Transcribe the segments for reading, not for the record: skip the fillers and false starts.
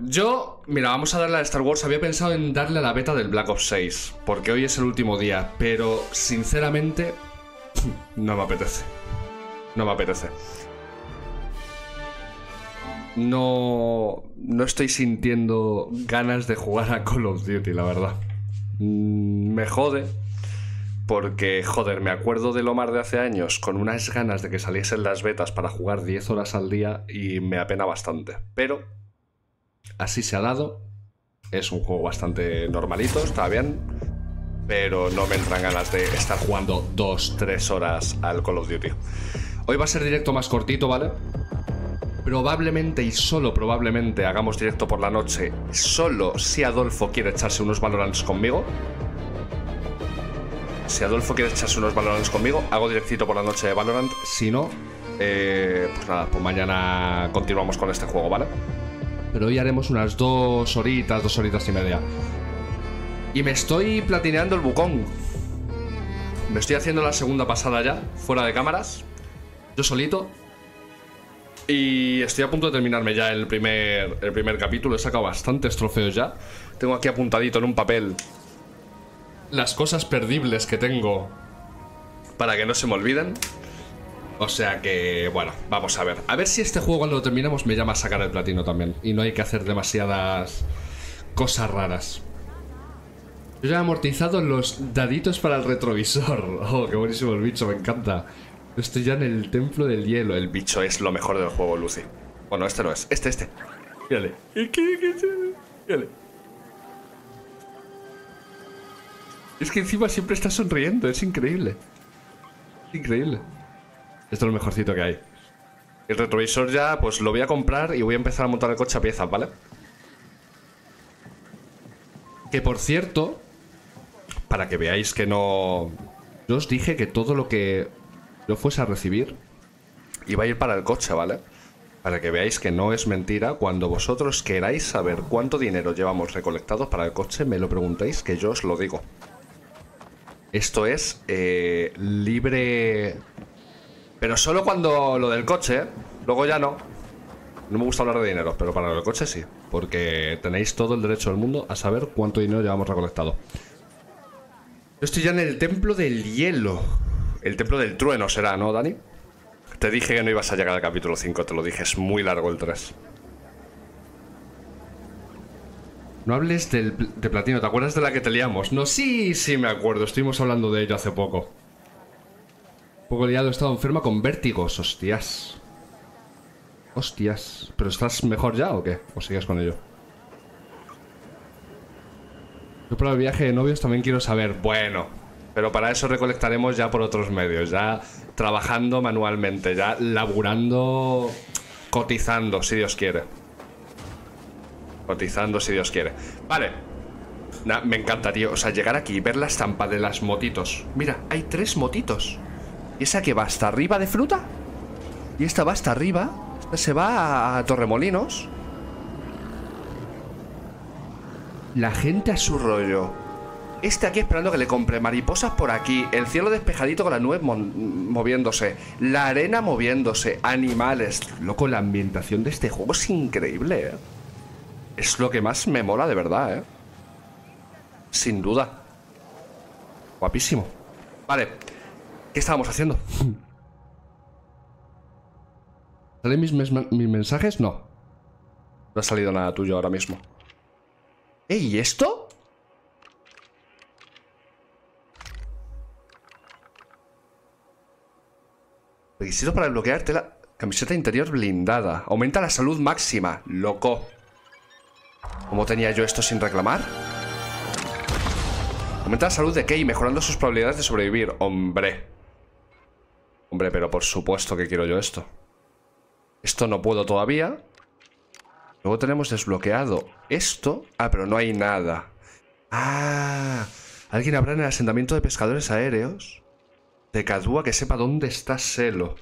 Yo, mira, vamos a darle a Star Wars. Había pensado en darle a la beta del Black Ops 6, porque hoy es el último día, pero sinceramente no me apetece. No me apetece. No estoy sintiendo ganas de jugar a Call of Duty, la verdad. Me jode, porque, joder, me acuerdo de Lomar de hace años con unas ganas de que saliesen las betas para jugar 10 horas al día y me apena bastante. Pero así se ha dado. Es un juego bastante normalito, está bien, pero no me entran ganas de estar jugando 2-3 horas al Call of Duty. Hoy va a ser directo más cortito, ¿vale? Probablemente y solo probablemente hagamos directo por la noche, solo si Adolfo quiere echarse unos Valorants conmigo. Si Adolfo quiere echarse unos Valorants conmigo, hago directito por la noche de Valorant. Si no, pues nada, pues mañana continuamos con este juego, ¿vale? Pero hoy haremos unas 2 horitas y media. Y me estoy platineando el Wukong. Me estoy haciendo la segunda pasada ya, fuera de cámaras, yo solito. Y estoy a punto de terminarme ya el primer capítulo. He sacado bastantes trofeos ya. Tengo aquí apuntadito en un papel las cosas perdibles que tengo para que no se me olviden. O sea que, bueno, vamos a ver. A ver si este juego cuando lo terminamos me llama a sacar el platino también. Y no hay que hacer demasiadas cosas raras. Yo ya he amortizado los daditos para el retrovisor. Oh, qué buenísimo el bicho, me encanta. Estoy ya en el templo del hielo. El bicho es lo mejor del juego, Lucy. Bueno, este no es. Este. Mírale. Mírale. Es que encima siempre está sonriendo. Es increíble. Es increíble. Esto es lo mejorcito que hay. El retrovisor ya, pues lo voy a comprar y voy a empezar a montar el coche a piezas, ¿vale? Que por cierto, para que veáis que no... Yo os dije que todo lo que... yo fuese a recibir iba a ir para el coche, ¿vale? Para que veáis que no es mentira. Cuando vosotros queráis saber cuánto dinero llevamos recolectados para el coche, me lo preguntáis, que yo os lo digo. Esto es libre... pero solo cuando lo del coche, ¿eh? Luego ya no. No me gusta hablar de dinero, pero para el coche sí. Porque tenéis todo el derecho del mundo a saber cuánto dinero llevamos recolectado. Yo estoy ya en el templo del hielo. El templo del trueno será, ¿no, Dani? Te dije que no ibas a llegar al capítulo 5, te lo dije, es muy largo el 3. No hables de platino, ¿te acuerdas de la que te liamos? No, sí, me acuerdo, estuvimos hablando de ello hace poco. Un poco liado, he estado enferma con vértigos, hostias. Hostias, ¿pero estás mejor ya o qué? ¿O sigues con ello? Yo para el viaje de novios también quiero saber, bueno... pero para eso recolectaremos ya por otros medios, ya trabajando manualmente, ya laburando, cotizando, si Dios quiere. Cotizando, si Dios quiere. Vale. Nah, me encanta, tío. O sea, llegar aquí y ver la estampa de las motitos. Mira, hay 3 motitos. ¿Y esa que va hasta arriba de fruta? Y esta va hasta arriba. Esta se va a Torremolinos. La gente a su rollo. Este aquí esperando que le compre, mariposas por aquí, el cielo despejadito con la nube moviéndose, la arena moviéndose, animales. Loco, la ambientación de este juego es increíble, ¿eh? Es lo que más me mola de verdad, ¿eh? Sin duda. Guapísimo. Vale, ¿qué estábamos haciendo? ¿Salen mis mensajes? No. No ha salido nada tuyo ahora mismo. ¿Ey, y esto? Requisitos para desbloquearte la camiseta interior blindada. Aumenta la salud máxima. Loco. ¿Cómo tenía yo esto sin reclamar? Aumenta la salud de Kay, mejorando sus probabilidades de sobrevivir. Hombre. Hombre, pero por supuesto que quiero yo esto. Esto no puedo todavía. Luego tenemos desbloqueado esto. Ah, pero no hay nada. Ah. ¿Alguien habrá en el asentamiento de pescadores aéreos? De Cadua que sepa dónde está Selo.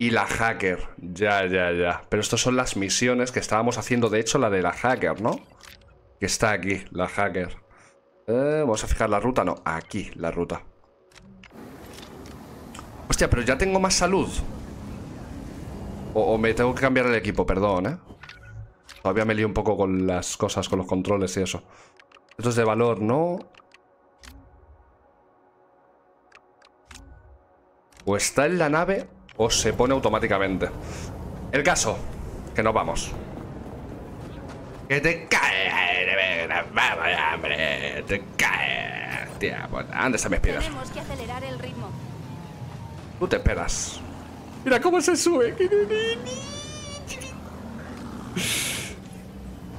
Y la hacker. Ya. Pero estas son las misiones que estábamos haciendo. De hecho, la de la hacker, ¿no? Que está aquí, la hacker. Vamos a fijar la ruta. No, aquí, la ruta. Hostia, pero ya tengo más salud. O me tengo que cambiar el equipo, perdón, ¿eh? Todavía me lío un poco con las cosas, con los controles y eso. Esto es de valor, ¿no? O está en la nave o se pone automáticamente. El caso, que nos vamos. Que te cae, vamos, hombre, te cae. Tía, antes se me espera. Tenemos que acelerar el ritmo. Tú te esperas. Mira cómo se sube.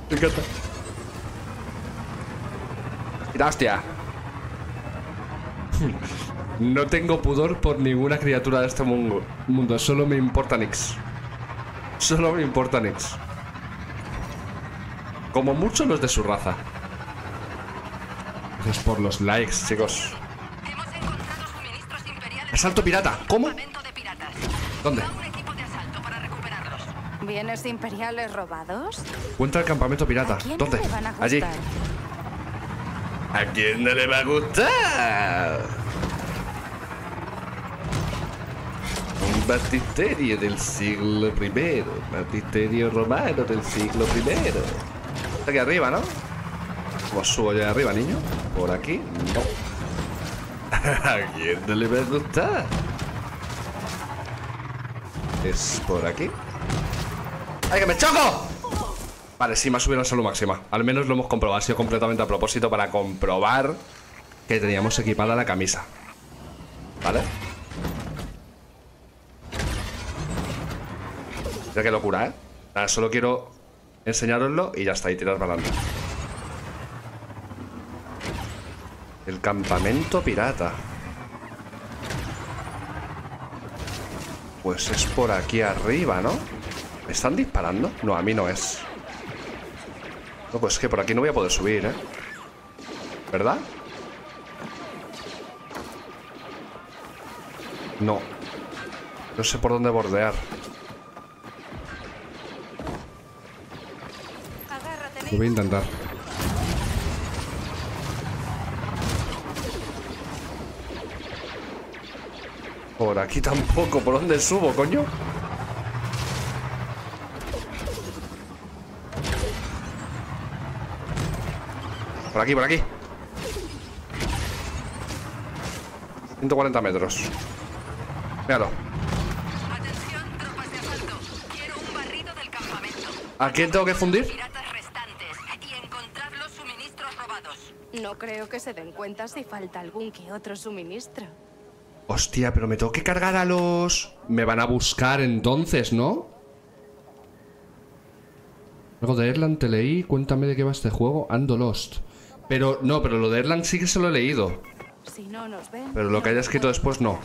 Me encanta. Mira, hostia. No tengo pudor por ninguna criatura de este mundo. Solo me importa Nix. Solo me importa Nix. Como mucho los de su raza. Es por los likes, chicos. Hemos encontrado suministros imperiales. Asalto pirata. ¿Cómo? ¿Dónde? Un equipo de asalto para recuperarlos. ¿Bienes imperiales robados? Cuenta el campamento pirata. ¿Dónde? Allí. ¿A quién no le va a gustar? Un baptisterio del siglo I. Baptisterio romano del siglo I. Está aquí arriba, ¿no? ¿Cómo subo yo de arriba, niño? Por aquí. No. ¿A quién no le va a gustar? Es por aquí. ¡Ay, que me choco! Vale, sí, me ha subido la salud máxima. Al menos lo hemos comprobado. Ha sido completamente a propósito para comprobar que teníamos equipada la camisa. ¿Vale? Mira qué locura, ¿eh? Nada, solo quiero enseñároslo y ya está. Y tirar para adelante. El campamento pirata. Pues es por aquí arriba, ¿no? ¿Me están disparando? No, a mí no es. No, pues es que por aquí no voy a poder subir, ¿eh? ¿Verdad? No. No sé por dónde bordear. Lo voy a intentar. Por aquí tampoco. ¿Por dónde subo, coño? Por aquí, por aquí. 140 metros. Míralo. Atención, tropas de asalto. Quiero un barrido del campamento. ¿A quién tengo que fundir? Piratas restantes y encontrar los suministros robados. No creo que se den cuenta si falta algún que otro suministro. Hostia, pero me tengo que cargar a los... Me van a buscar entonces, ¿no? Algo de Erland te leí. Cuéntame de qué va este juego. Ando Lost. Pero, no, pero lo de Erland sí que se lo he leído. Pero lo que haya escrito después, no.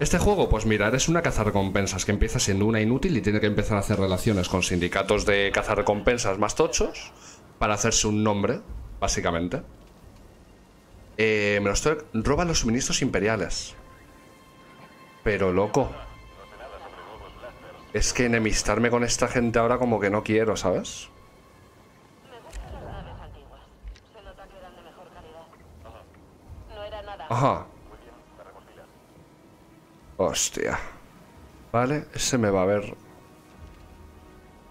Este juego, pues mira, eres una cazarrecompensas que empieza siendo una inútil y tiene que empezar a hacer relaciones con sindicatos de cazarrecompensas más tochos para hacerse un nombre, básicamente. Me lo estoy... Roba los suministros imperiales. Pero, loco, es que enemistarme con esta gente ahora como que no quiero, ¿sabes? Ajá. Hostia. Vale, ese me va a ver.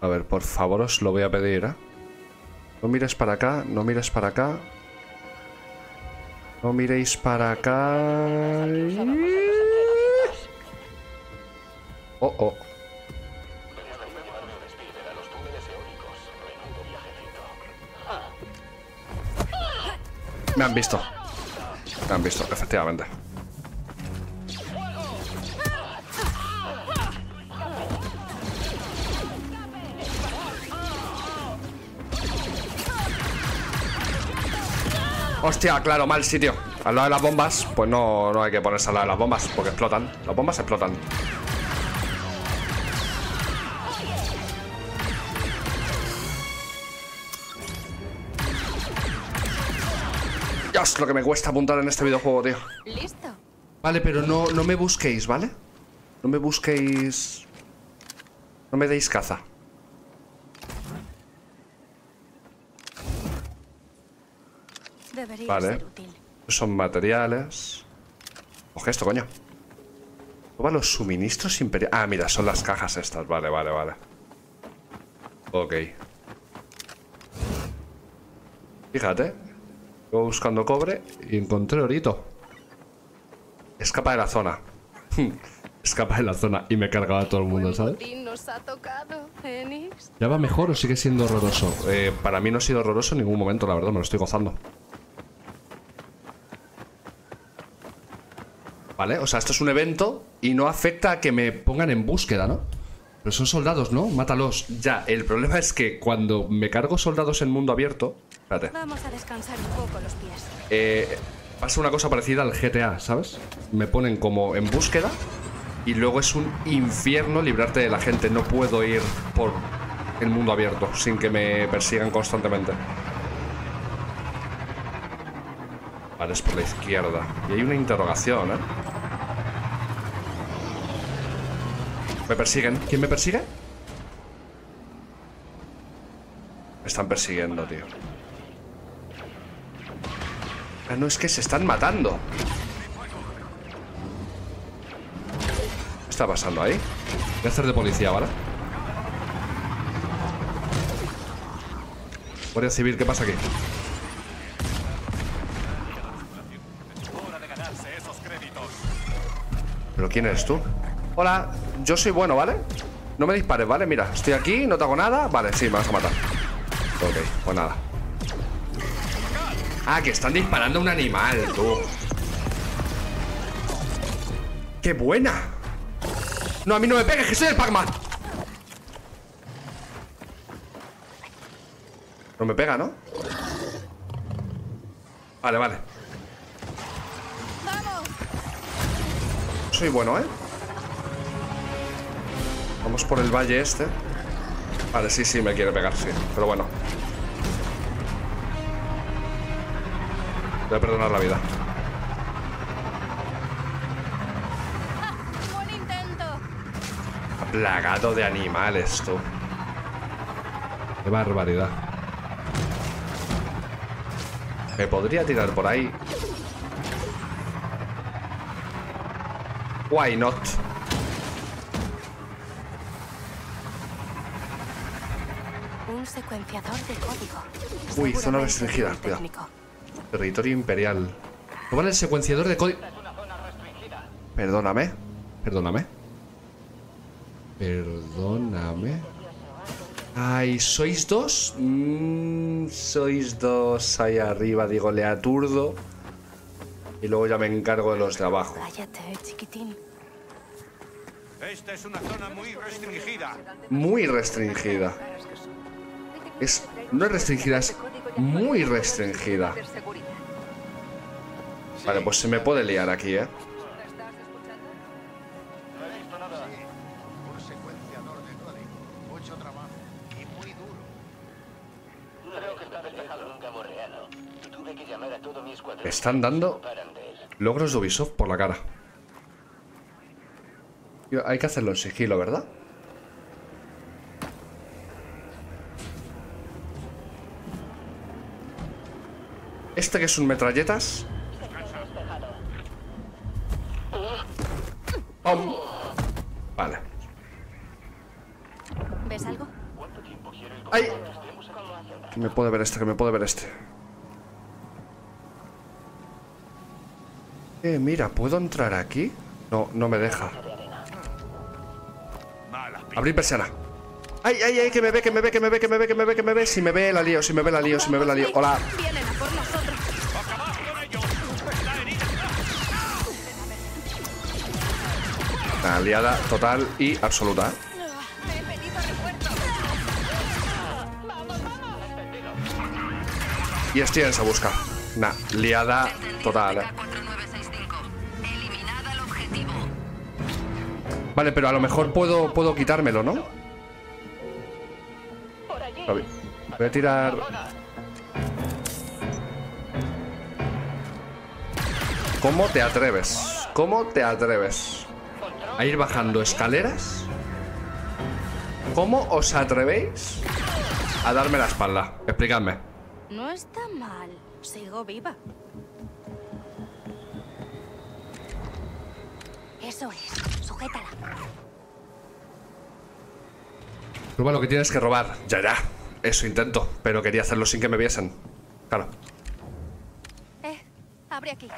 A ver, por favor, os lo voy a pedir, ¿eh? No mires para acá, no mires para acá. No miréis para acá. Oh, oh. Me han visto. Me han visto, efectivamente. Hostia, claro, mal sitio. Al lado de las bombas, pues no hay que ponerse al lado de las bombas, porque explotan. Las bombas explotan. Dios, lo que me cuesta apuntar en este videojuego, tío. Listo. Vale, pero no me busquéis, ¿vale? No me busquéis. No me deis caza. Debería vale. Ser útil. Son materiales. Coge esto, coño. Roba los suministros imperiales. Ah, mira, son las cajas estas. Vale. Ok. Fíjate. Estuve buscando cobre y encontré orito. Escapa de la zona. Escapa de la zona y me cargaba a todo el mundo, ¿sabes? ¿Ya va mejor o sigue siendo horroroso? Para mí no ha sido horroroso en ningún momento, la verdad, me lo estoy gozando. Vale, o sea, esto es un evento y no afecta a que me pongan en búsqueda, ¿no? Pero son soldados, ¿no? Mátalos. Ya, el problema es que cuando me cargo soldados en mundo abierto... Espérate. Vamos a descansar un poco los pies. Pasa una cosa parecida al GTA, ¿sabes? Me ponen como en búsqueda y luego es un infierno librarte de la gente. No puedo ir por el mundo abierto sin que me persigan constantemente. Vale, es por la izquierda. Y hay una interrogación, ¿eh? Me persiguen. ¿Quién me persigue? Me están persiguiendo, tío. Ah, no, es que se están matando. ¿Qué está pasando ahí? Voy a hacer de policía, ¿vale? Guardia civil, ¿qué pasa aquí? ¿Pero quién eres tú? Hola, yo soy bueno, ¿vale? No me dispares, ¿vale? Mira, estoy aquí, no te hago nada. Vale, sí, me vas a matar. Ok, pues nada. Ah, que están disparando a un animal, tú. ¡Qué buena! No, a mí no me pegues, que soy el Pac-Man. No me pega, ¿no? Vale, vale. Soy bueno, ¿eh? Vamos por el valle este. Vale, sí, sí, me quiere pegar, sí. Pero bueno. Voy a perdonar la vida. Ah, buen intento. Plagado de animales, tú. Qué barbaridad. Me podría tirar por ahí. Why not? Un secuenciador de código. Uy, zona restringida, cuidado. Territorio imperial. ¿No vale el secuenciador de código? Perdóname. Perdóname. Perdóname. Ay, ¿sois dos? Sois dos ahí arriba, digo, le aturdo. Y luego ya me encargo de los de abajo. Cállate, chiquitín. Esta es una zona muy restringida. Muy restringida. Es... no es restringida, es... muy restringida. Vale, pues se me puede liar aquí, ¿eh? Me están dando logros de Ubisoft por la cara. Hay que hacerlo en sigilo, ¿verdad? Este que es un metralletas. ¡Pum! Vale. ¿Ves algo? ¡Ay! Que me puede ver este, que me puede ver este. Mira, ¿puedo entrar aquí? No, no me deja. Abrir persiana. ¡Ay, ay, ay! Que me ve, que me ve, que me ve, que me ve, que me ve, que me ve. Si me ve, la lío, si me ve, la lío, si me ve, la lío. Hola. Una liada total y absoluta. Y estoy en esa busca. Una liada total. Vale, pero a lo mejor puedo quitármelo, ¿no? Voy a tirar... ¿Cómo te atreves? ¿Cómo te atreves? ¿A ir bajando escaleras? ¿Cómo os atrevéis a darme la espalda? Explicadme. No está mal, sigo viva. Eso es, sujétala. Roba lo que tienes que robar. Ya, ya, eso intento. Pero quería hacerlo sin que me viesen. Claro. Abre aquí.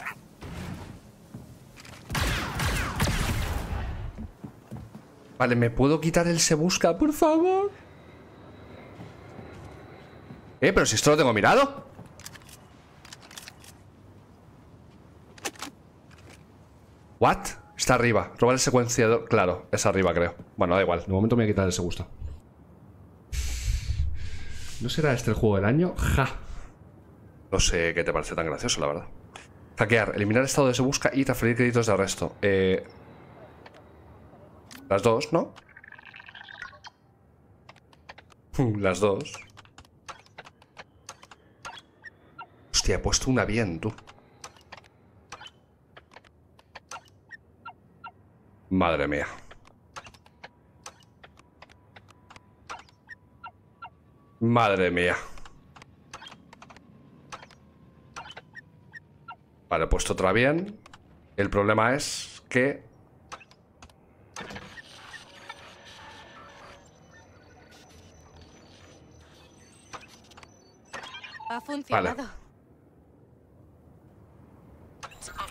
Vale, ¿me puedo quitar el se busca, por favor? Pero si esto lo tengo mirado. ¿What? Está arriba. Robar el secuenciador. Claro, es arriba, creo. Bueno, da igual. De momento me voy a quitar el se busca. ¿No será este el juego del año? Ja. No sé qué te parece tan gracioso, la verdad. Hackear, eliminar el estado de se busca y transferir créditos de arresto. Las dos, ¿no? Las dos. Hostia, he puesto una bien, tú. Madre mía. Madre mía. Vale, he puesto otra bien. El problema es que... Ha funcionado. Vale.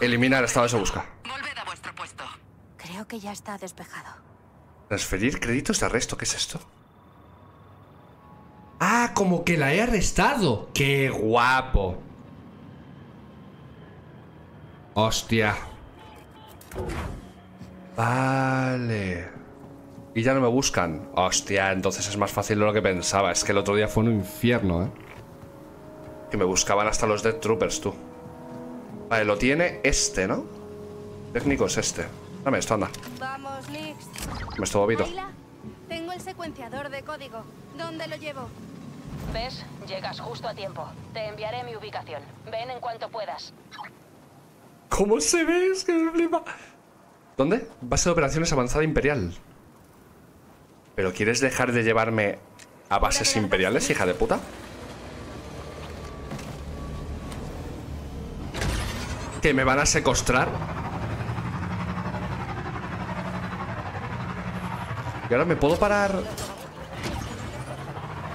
Eliminar estado de se busca. Volved a vuestro puesto. Creo que ya está despejado. Transferir créditos de arresto. ¿Qué es esto? Ah, como que la he arrestado. ¡Qué guapo! Hostia. Vale. Y ya no me buscan. Hostia, entonces es más fácil de lo que pensaba. Es que el otro día fue un infierno, que me buscaban hasta los Death Troopers, tú. Vale, lo tiene este, ¿no? Técnico es este. Dame esto, anda. Vamos, Nix. Me estoy bobito. Ayla, tengo el secuenciador de código. ¿Dónde lo llevo? ¿Ves? Llegas justo a tiempo. Te enviaré mi ubicación. Ven en cuanto puedas. ¿Cómo se ve? Es que me flipa. ¿Dónde? Base de operaciones avanzada imperial. ¿Pero quieres dejar de llevarme a bases imperiales, hija de puta? ¿Que me van a secuestrar? Y ahora me puedo parar.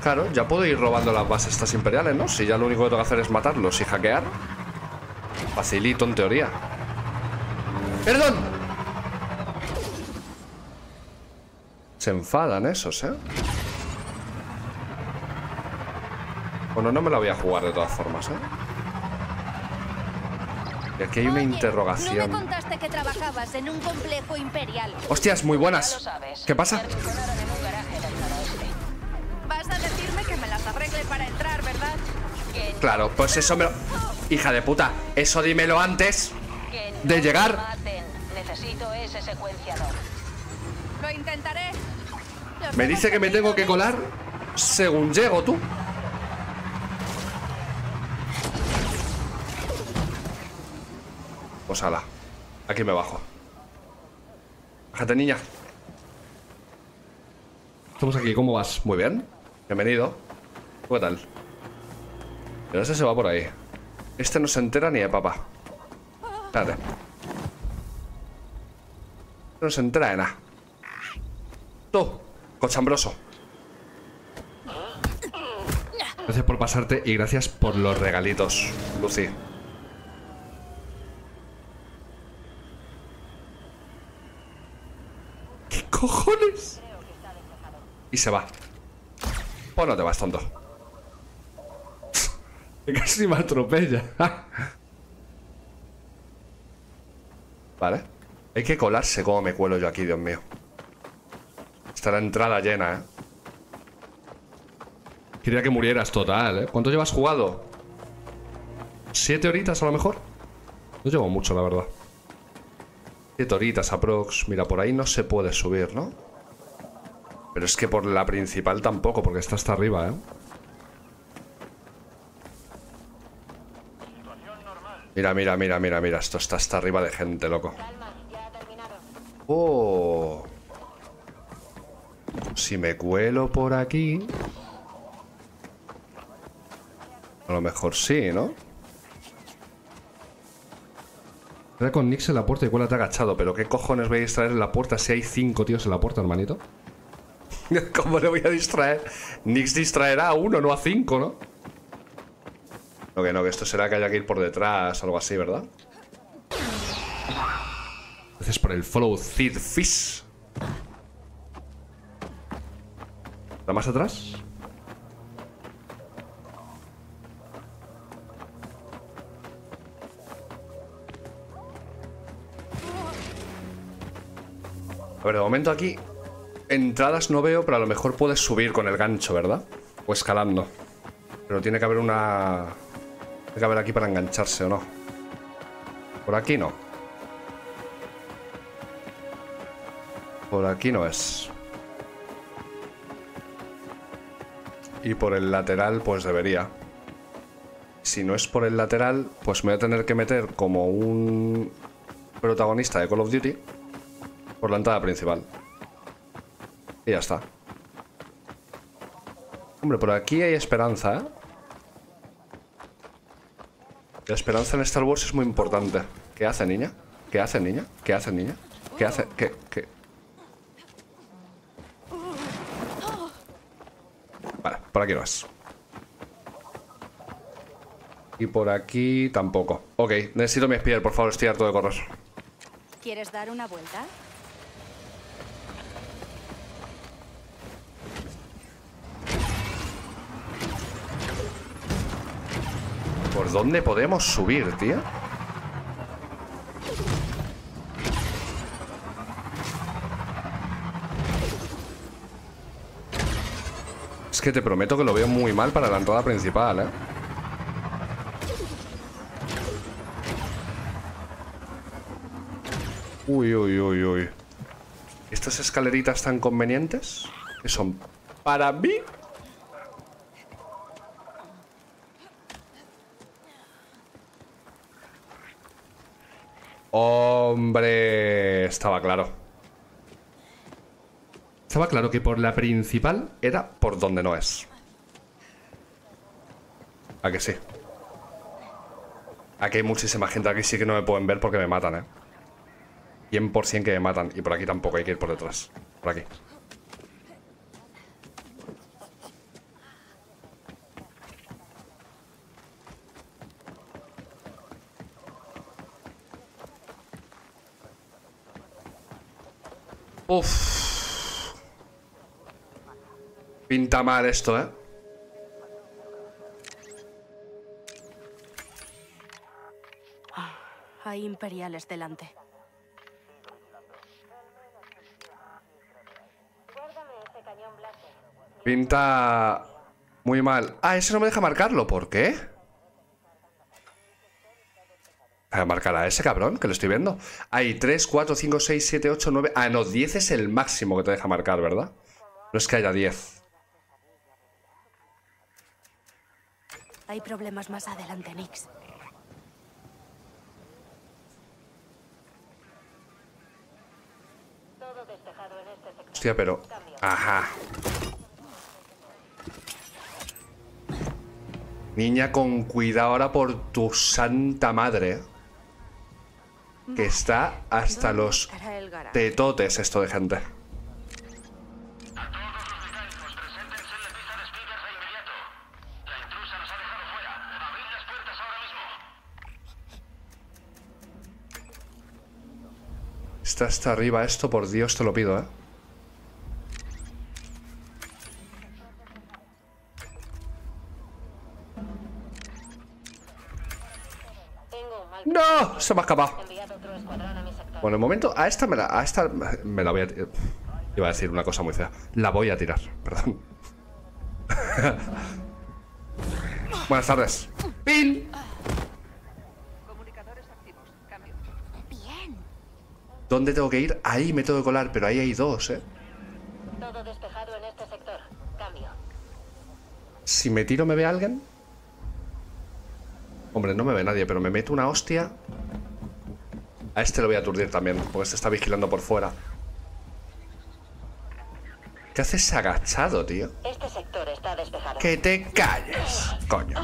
Claro, ya puedo ir robando las bases estas imperiales, ¿no? Si ya lo único que tengo que hacer es matarlos y hackear. Facilito en teoría. ¡Perdón! Se enfadan esos, Bueno, no me la voy a jugar de todas formas, Y aquí hay una interrogación. Oye, ¿no me contaste que trabajabas en un complejo imperial? Hostias, muy buenas. ¿Qué pasa? Vas a decirme que me las arregle para entrar, ¿verdad? Claro, pues eso me lo... Hija de puta, eso dímelo antes de llegar. Necesito ese secuenciador. Lo intentaré. Me dice que me tengo que colar según llego, tú. Pues ala, aquí me bajo. Bájate, niña. Estamos aquí, ¿cómo vas? Muy bien, bienvenido. ¿Qué tal? Pero ese se va por ahí. Este no se entera ni de papá. Espérate. No se entera de nada. Tú, cochambroso. Gracias por pasarte y gracias por los regalitos, Lucy. ¿Qué cojones? Y se va. Pues no te vas, tonto. Casi me atropella. Vale. Hay que colarse. ¿Cómo me cuelo yo aquí, Dios mío? Está la entrada llena, Quería que murieras total, ¿Cuánto llevas jugado? 7 horitas a lo mejor. No llevo mucho, la verdad. 7 horitas aprox. Mira, por ahí no se puede subir, ¿no? Pero es que por la principal tampoco, porque está hasta arriba, Mira, mira, mira, mira, mira. Esto está hasta arriba de gente, loco. Oh. Si me cuelo por aquí. A lo mejor sí, ¿no? Trae con Nix en la puerta y cuélate agachado. Pero qué cojones voy a distraer en la puerta si hay 5 tíos en la puerta, hermanito. ¿Cómo le voy a distraer? Nix distraerá a 1, no a 5, ¿no? No, que esto será que haya que ir por detrás, algo así, ¿verdad? Gracias por el follow, Cid Fish. ¿Está más atrás? A ver, de momento aquí entradas no veo, pero a lo mejor puedes subir con el gancho, ¿verdad? O escalando. Pero tiene que haber una... Tiene que haber aquí para engancharse, ¿o no? Por aquí no. Por aquí no es. Y por el lateral, pues debería. Si no es por el lateral, pues me voy a tener que meter como un protagonista de Call of Duty por la entrada principal. Y ya está. Hombre, por aquí hay esperanza, ¿eh? La esperanza en Star Wars es muy importante. ¿Qué hace, niña? ¿Qué hace, niña? ¿Qué hace, niña? ¿Qué hace? ¿Qué? Vale, por aquí no es. Y por aquí tampoco. Ok, necesito mi Speeder, por favor, estoy harto de correr. ¿Quieres dar una vuelta? ¿Por dónde podemos subir, tío? Que te prometo que lo veo muy mal para la entrada principal, ¿eh? Uy, uy, uy, uy. ¿Estas escaleritas tan convenientes? ¿Qué son? ¿Para mí? Hombre, estaba claro. Estaba claro que por la principal era por donde no es. ¿A que sí? Aquí hay muchísima gente. Aquí sí que no me pueden ver porque me matan, ¿eh? 100% que me matan. Y por aquí tampoco hay que ir por detrás. Por aquí. Uff. Pinta mal esto, ¿eh? Hay imperiales delante. Pinta muy mal. Ah, ese no me deja marcarlo. ¿Por qué? A marcar a ese cabrón que lo estoy viendo. Hay 3, 4, 5, 6, 7, 8, 9. Ah, no, 10 es el máximo que te deja marcar, ¿verdad? No es que haya 10. Hay problemas más adelante, Nix. Hostia, pero... Ajá. Niña, con cuidado ahora por tu santa madre. Que está hasta los tetotes esto de gente. Está hasta arriba esto, por Dios te lo pido, ¿eh? ¡No! Se me ha escapado. Bueno, de momento, a esta me la voy a tirar. Iba a decir una cosa muy fea. La voy a tirar, perdón. Buenas tardes. ¡Pin! ¿Dónde tengo que ir? Ahí me tengo que colar, pero ahí hay dos, ¿eh? Todo despejado en este sector. Cambio. Si me tiro, ¿me ve alguien? Hombre, no me ve nadie, pero me meto una hostia. A este lo voy a aturdir también, porque este está vigilando por fuera. ¿Qué haces agachado, tío? Este sector está despejado. ¡Que te calles! Coño.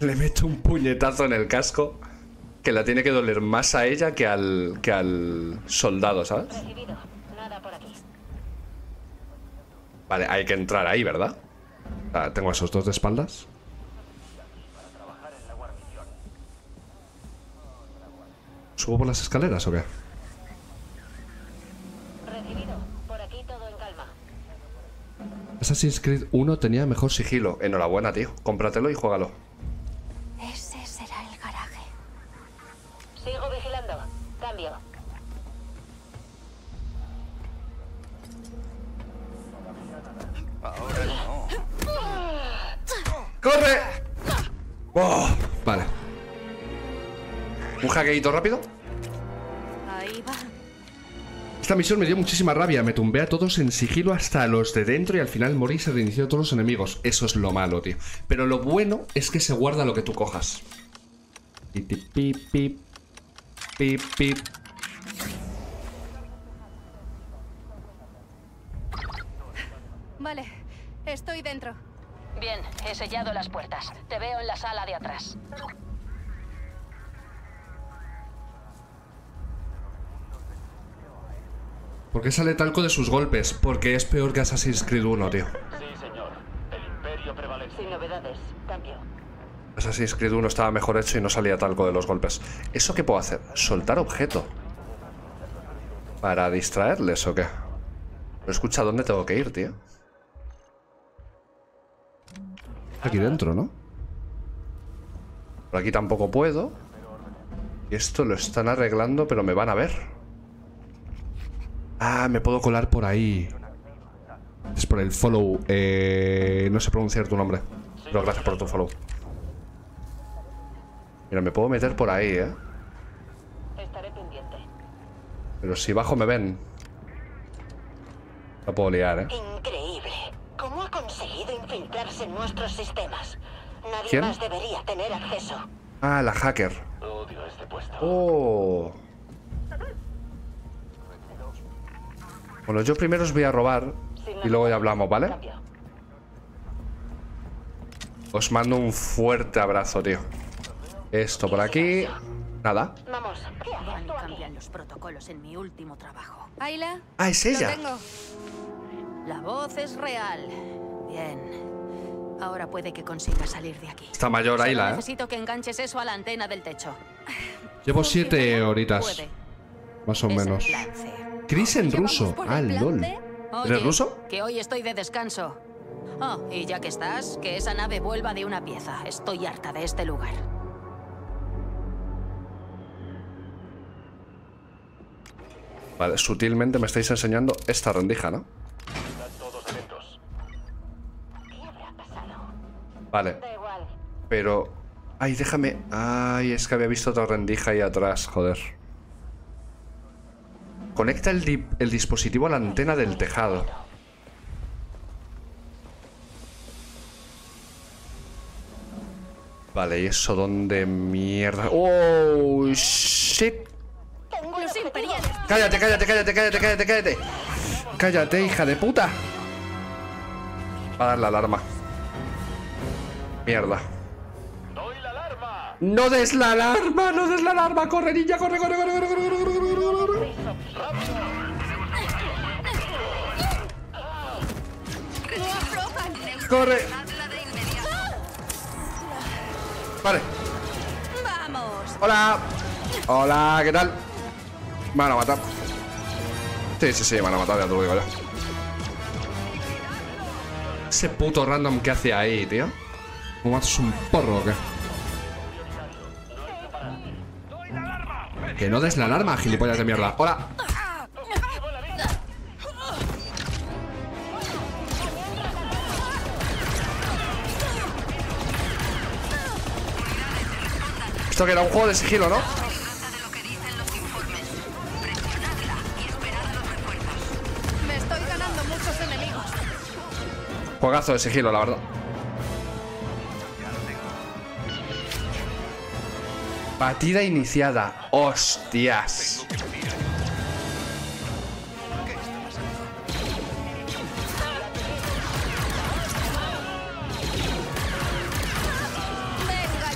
Le meto un puñetazo en el casco. Que la tiene que doler más a ella que al soldado, ¿sabes? Recibido. Nada por aquí. Vale, hay que entrar ahí, ¿verdad? Ah, tengo a esos dos de espaldas. ¿Subo por las escaleras o qué? Recibido. Por aquí todo en calma. Assassin's Creed 1 tenía mejor sigilo. Enhorabuena, tío. Cómpratelo y juégalo. Ese será el garaje. Sigo vigilando. Cambio. Ahora no. ¡Corre! Oh, vale. Un hackeito rápido. Ahí va. Esta misión me dio muchísima rabia. Me tumbé a todos en sigilo hasta los de dentro y al final morí y se reinició todos los enemigos. Eso es lo malo, tío. Pero lo bueno es que se guarda lo que tú cojas. Pip, pip, pip, pip, pip. Vale, estoy dentro. Bien, he sellado las puertas. Te veo en la sala de atrás. ¿Por qué sale talco de sus golpes? Porque es peor que Assassin's Creed 1, tío. Sí, señor. El imperio prevalece. Sin novedades. Cambio. Assassin's Creed 1 estaba mejor hecho y no salía talco de los golpes. ¿Eso qué puedo hacer? ¿Soltar objeto? ¿Para distraerles o qué? No escucha dónde tengo que ir, tío. Aquí dentro, ¿no? Por aquí tampoco puedo. Y esto lo están arreglando, pero me van a ver. Ah, me puedo colar por ahí. Es por el follow. No sé pronunciar tu nombre. Pero gracias por tu follow. Mira, me puedo meter por ahí, ¿eh? Estaré pendiente. Pero si bajo me ven. La puedo liar, ¿eh? Increíble. ¿Cómo ha conseguido infiltrarse en nuestros sistemas? Nadie ¿Quién? Más debería tener acceso. Ah, la hacker. Odio este puesto. Oh. Bueno, yo primero os voy a robar y luego ya hablamos, ¿vale? Os mando un fuerte abrazo, tío. Esto por aquí. Nada. Vamos. Cambian los protocolos en mi último trabajo. Ayla. Ah, es ella. La voz es real. Bien. Ahora puede que consiga salir de aquí. Está mayor Ayla, ¿eh? Necesito que enganches eso a la antena del techo. Llevo 7 horitas. Puede. Más o menos. Chris en ruso. Ah, lol. ¿Eres ruso? Que hoy estoy de descanso. Oh, y ya que estás, que esa nave vuelva de una pieza. Estoy harta de este lugar. Vale, sutilmente me estáis enseñando esta rendija, ¿no? Están todos atentos. ¿Qué habrá pasado? Vale. Da igual. Pero... Ay, déjame... Ay, es que había visto otra rendija ahí atrás, joder. Conecta el dispositivo a la antena del tejado. Vale, ¿y eso dónde mierda? ¡Oh, shit! Cállate, cállate, cállate, cállate, cállate, cállate. Cállate, hija de puta. Va a dar la alarma. Mierda. Doy la alarma. No des la alarma, no des la alarma. Corre, niña, corre, corre, corre, corre, corre, corre, corre, corre, corre. Corre. Vale. Vamos. Hola. Hola, ¿qué tal? Me van a matar. Sí, sí, sí, me van a matar, ya te lo digo ya. Ese puto random que hace ahí, tío. ¿Me matas un porro o qué? Que no des la alarma, gilipollas de mierda. ¡Hola! Esto que era un juego de sigilo, ¿no? Juegazo de sigilo, la verdad. Batida iniciada. ¡Hostias! Venga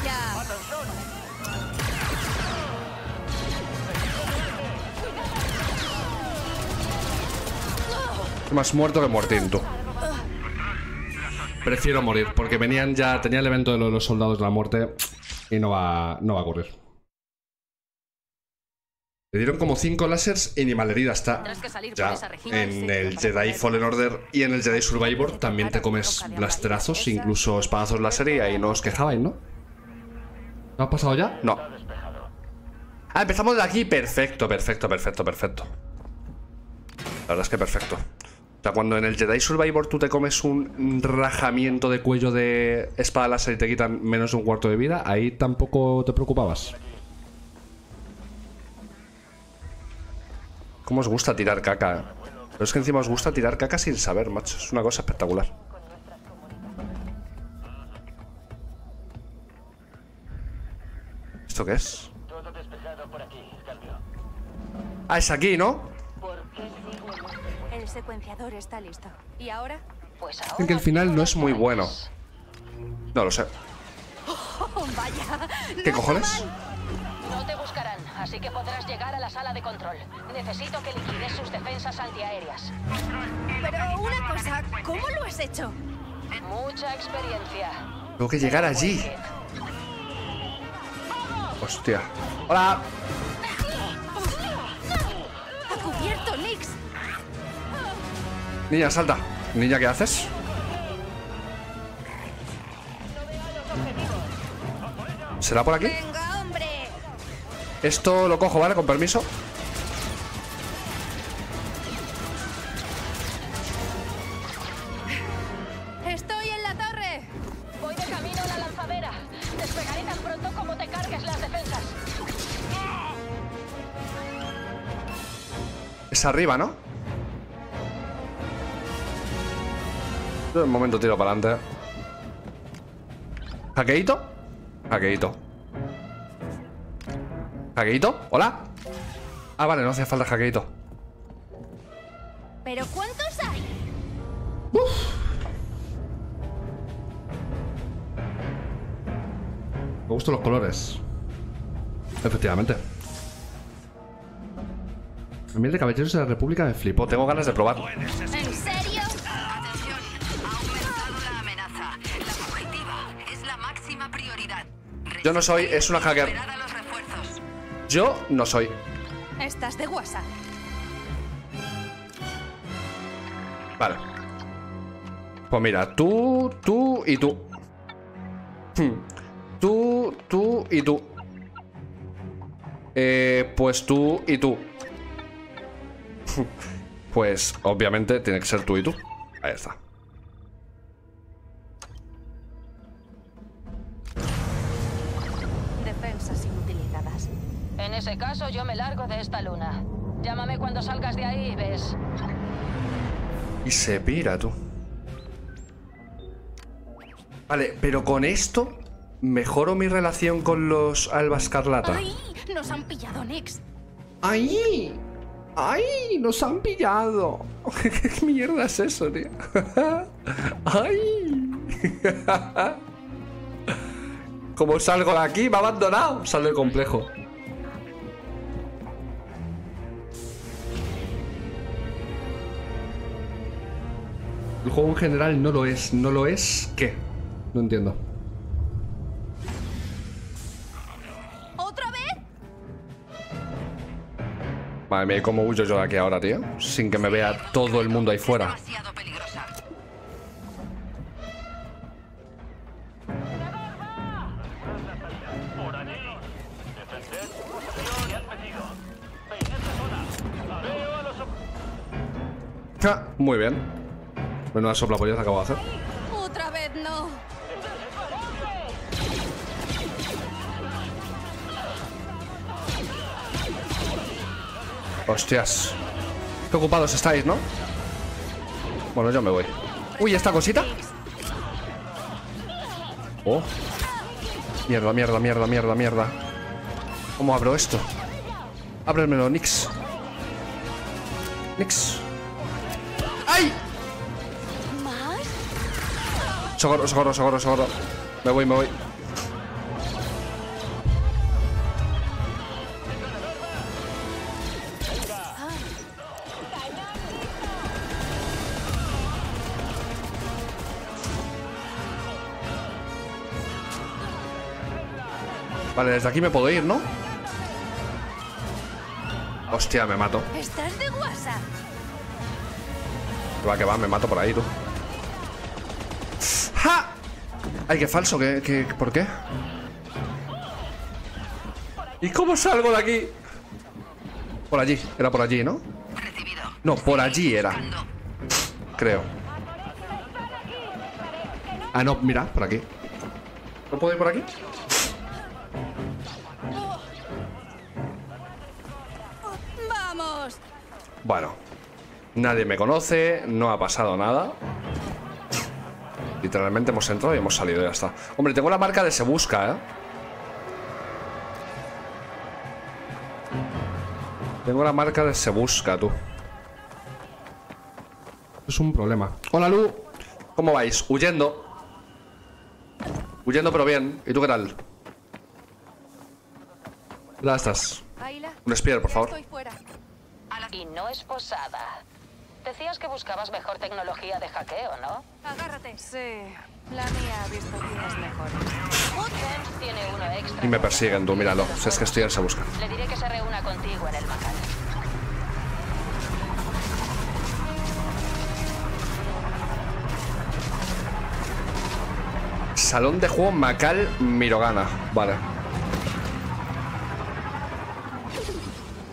ya. Más muerto que muertinto. Prefiero morir, porque venían ya... Tenía el evento de los soldados de la muerte y no va a ocurrir. Le dieron como 5 lásers y ni malherida está. Ya en el Jedi Fallen Order y en el Jedi Survivor también te comes blasterazos, incluso espadazos láser, y ahí no os quejabais, ¿no? ¿No ha pasado ya? No. Ah, empezamos de aquí. Perfecto, perfecto, perfecto, perfecto. La verdad es que perfecto. O sea, cuando en el Jedi Survivor tú te comes un rajamiento de cuello de espada láser y te quitan menos de un cuarto de vida, ahí tampoco te preocupabas. ¿Cómo os gusta tirar caca? Pero es que encima os gusta tirar caca sin saber, macho. Es una cosa espectacular. ¿Esto qué es? Ah, es aquí, ¿no? El secuenciador está listo. ¿Y ahora? Pues ahora... Que el final no es muy bueno. No lo sé. ¿Qué cojones? No te buscarán, así que podrás llegar a la sala de control. Necesito que liquides sus defensas antiaéreas. Pero una cosa, ¿cómo lo has hecho? Mucha experiencia. Tengo que llegar allí. Hostia. ¡Hola! ¡Ha cubierto, Nix! Niña, salta. Niña, ¿qué haces? ¿Será por aquí? Esto lo cojo, ¿vale? Con permiso. Estoy en la torre. Voy de camino a la lanzadera. Despegaré tan pronto como te cargues las defensas. Es arriba, ¿no? Yo de momento tiro para adelante. ¿Hackeito? Hackeito. ¿Hackeito? ¿Hola? Ah, vale, no hace falta hackeito. ¿Pero cuántos hay? Uf. Me gustan los colores. Efectivamente. A mí el de Caballeros de la República me flipó. Tengo ganas de probar. ¿En serio? Atención, ha aumentado la amenaza. La fugitiva es la máxima prioridad. Yo no soy, es una hacker. Yo no soy. Estás de WhatsApp. Vale. Pues mira, tú y tú. Tú y tú. Pues tú y tú. Pues obviamente tiene que ser tú y tú. Ahí está. En ese caso, yo me largo de esta luna. Llámame cuando salgas de ahí y ves. Y se pira, tú. Vale, pero con esto mejoro mi relación con los Alba Escarlata. ¡Ay! ¡Nos han pillado, Nix! ¡Ay! ¡Ay! ¡Nos han pillado! ¿Qué mierda es eso, tío? ¡Ay! Como salgo de aquí, me ha abandonado. Sal del complejo. El juego en general no lo es. ¿No lo es qué? No entiendo. ¿Otra vez? Madre mía, ¿cómo huyo yo de aquí ahora, tío? Sin que me vea todo el mundo ahí fuera. Ah, muy bien. Bueno, la soplapollas acabo de hacer. Otra vez no. Hostias. Qué ocupados estáis, ¿no? Bueno, yo me voy. Uy, ¿esta cosita? Oh. Mierda, mierda, mierda, mierda, mierda. ¿Cómo abro esto? Ábremelo, Nix. Nix. ¡Ay! Socorro, socorro, socorro, socorro. Me voy, me voy. Vale, desde aquí me puedo ir, ¿no? Hostia, me mato. ¿Estás de WhatsApp? Va, que va, me mato por ahí, tú. ¡Ja! Ay, qué falso, que ¿por qué? ¿Y cómo salgo de aquí? Por allí, era por allí, ¿no? No, por allí era. Creo. Ah, no, mira, por aquí. ¿No puedo ir por aquí? ¡Vamos! Bueno. Nadie me conoce, no ha pasado nada. Literalmente hemos entrado y hemos salido, ya está. Hombre, tengo la marca de se busca, ¿eh? Tengo la marca de se busca, tú. Es un problema. Hola, Lu. ¿Cómo vais? Huyendo. Huyendo, pero bien. ¿Y tú qué tal? ¿Dónde estás? Un Speeder, por favor. Y no es posada. Decías que buscabas mejor tecnología de hackeo, ¿no? Agárrate. Sí. La mía ha visto cosas mejores. Tiene uno extra. Y me persiguen, tú, míralo. Si es que estoy en se busca. Le diré que se reúna contigo en el Macal. Salón de juego Macal Mirogana. Vale.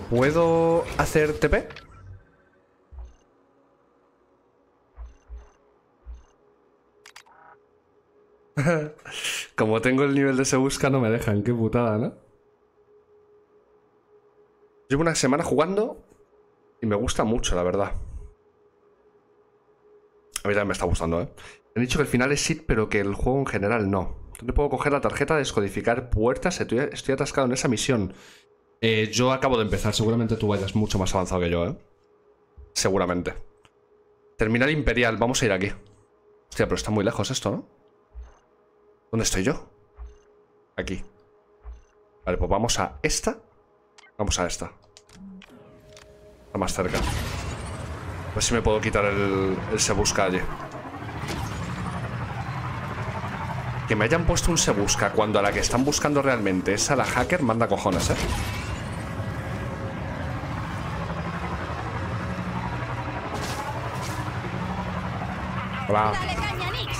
¿Puedo hacer TP? Como tengo el nivel de se busca, no me dejan. Qué putada, ¿no? Llevo una semana jugando y me gusta mucho, la verdad. A mí también me está gustando, ¿eh? Han dicho que el final es shit, pero que el juego en general no. ¿Dónde puedo coger la tarjeta, descodificar puertas? Estoy atascado en esa misión. Yo acabo de empezar, seguramente tú vayas mucho más avanzado que yo, ¿eh? Seguramente. Terminal Imperial, vamos a ir aquí. Hostia, pero está muy lejos esto, ¿no? ¿Dónde estoy yo? Aquí. Vale, pues vamos a esta. Vamos a esta. Está más cerca. A ver si me puedo quitar el se busca allí. Que me hayan puesto un se busca cuando a la que están buscando realmente es a la hacker, manda cojones, ¿eh? Hola. Dale caña, Nix.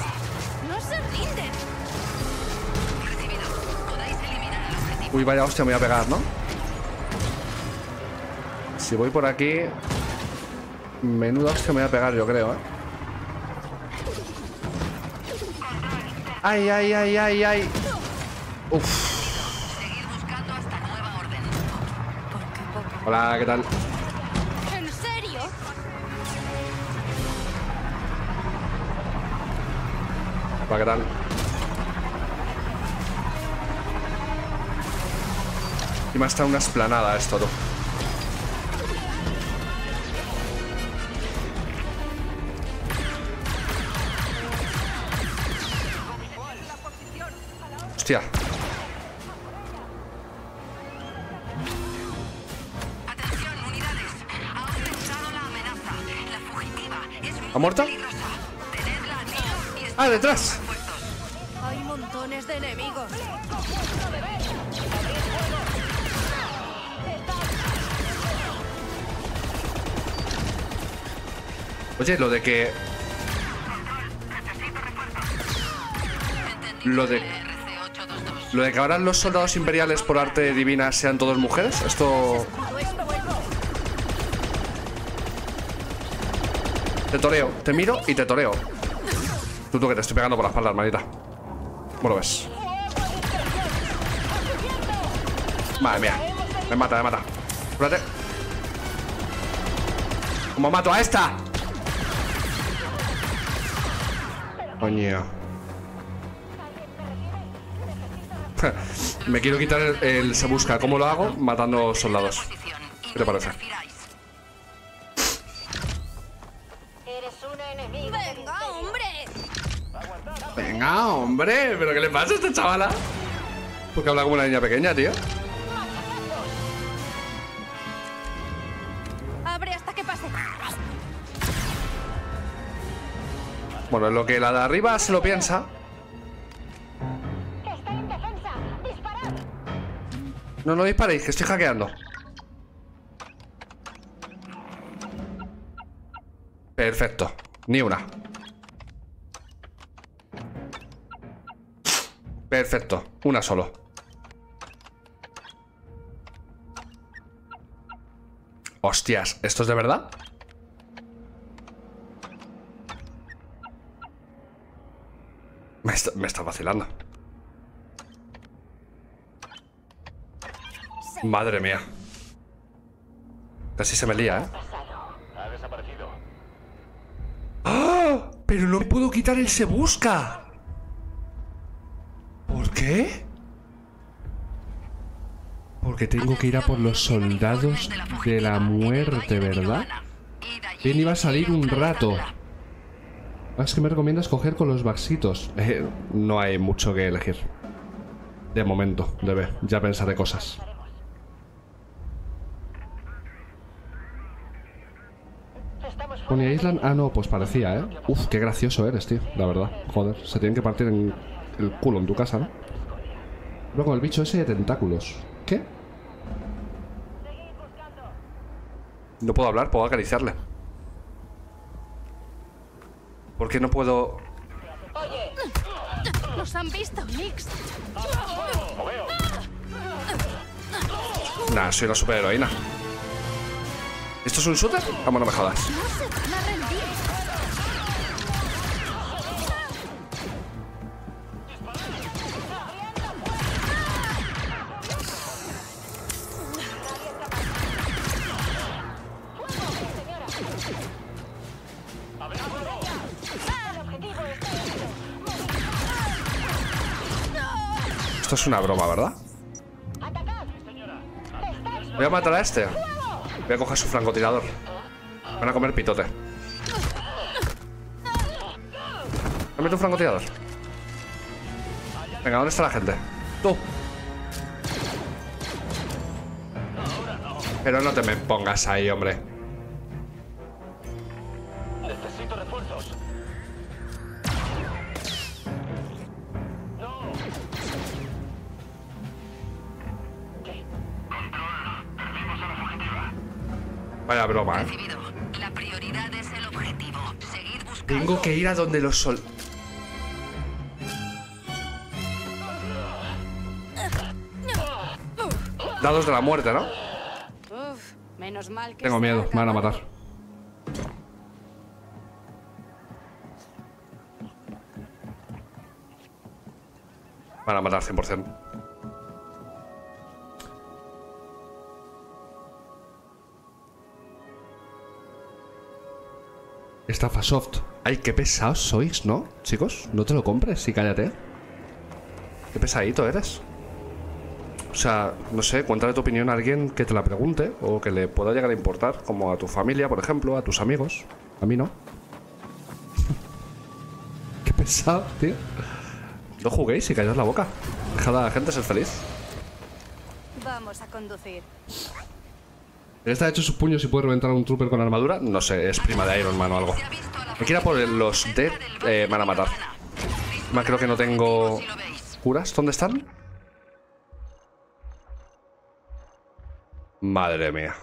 No se rinden. Recibido. Podáis eliminar el objetivo. Uy, vaya hostia, me voy a pegar, ¿no? Si voy por aquí, menuda hostia me voy a pegar, yo creo, ¿eh? Ay, ay, ay, ay, ay. Uff. Hola, ¿qué tal? ¿En serio? Hola, ¿qué tal? Y me ha estado una esplanada esto, todo. Hostia. ¿Ha muerto? ¡Ah, detrás! Hay montones de enemigos. Oye, lo de que... Lo de que ahora los soldados imperiales por arte divina sean todos mujeres, esto... Te toreo, te miro y te toreo. Tú que te estoy pegando por la espalda, hermanita. ¿Cómo lo ves? Madre mía, me mata, me mata. Espérate. ¿Cómo mato a esta? Coño. Me quiero quitar el se busca. ¿Cómo lo hago? Matando soldados. ¿Qué te parece? ¡Venga, hombre! ¡Venga, hombre! ¿Pero qué le pasa a esta chavala? Porque habla como una niña pequeña, tío. Abre hasta que pase. Bueno, es lo que la de arriba se lo piensa. No, no disparéis, que estoy hackeando. Perfecto. Ni una. Perfecto. Una solo. Hostias, ¿esto es de verdad? Me está vacilando. Madre mía. Casi se me lía, ¿eh? Ha desaparecido. ¡Ah! Pero no puedo quitar el se busca. ¿Por qué? Porque tengo que ir a por los soldados de la muerte, ¿verdad? ¿Quién iba a salir un rato? Es que me recomiendas coger con los baxitos. No hay mucho que elegir. De momento, debe. Ya pensaré cosas. Pony Island. Ah, no, pues parecía, ¿eh? Uf, qué gracioso eres, tío. La verdad. Joder, se tienen que partir en el culo en tu casa, ¿no? Pero con el bicho ese de tentáculos. ¿Qué? No puedo hablar, puedo acariciarle. ¿Por qué no puedo...? Oye. Nos han visto, Nix. Nah, soy una superheroína. ¿Esto es un shooter? Vamos, no me jodas. Esto es una broma, ¿verdad? Voy a matar a este. Voy a coger su francotirador. Van a comer pitote. Dame tu francotirador. Venga, ¿dónde está la gente? ¡Tú! Pero no te me pongas ahí, hombre. Necesito refuerzos. Vaya broma, ¿eh? La prioridad es el objetivo. Seguid buscando. Tengo que ir a donde los sol... Dados de la muerte, ¿no? Uf, menos mal que tengo miedo, me van a matar. Me van a matar 100%. Estafa soft. Ay, qué pesados sois, ¿no? Chicos, no te lo compres, sí, cállate. Qué pesadito eres. O sea, no sé, cuéntale tu opinión a alguien que te la pregunte o que le pueda llegar a importar, como a tu familia, por ejemplo, a tus amigos. A mí no. Qué pesado, tío. No juguéis y callaos la boca. Dejad a la gente ser feliz. Vamos a conducir. ¿Está hecho sus puños y puede reventar a un trooper con armadura? No sé, es prima de Iron Man o algo. Me quiero por los de... me van a matar. Más creo que no tengo... ¿Curas? ¿Dónde están? Madre mía.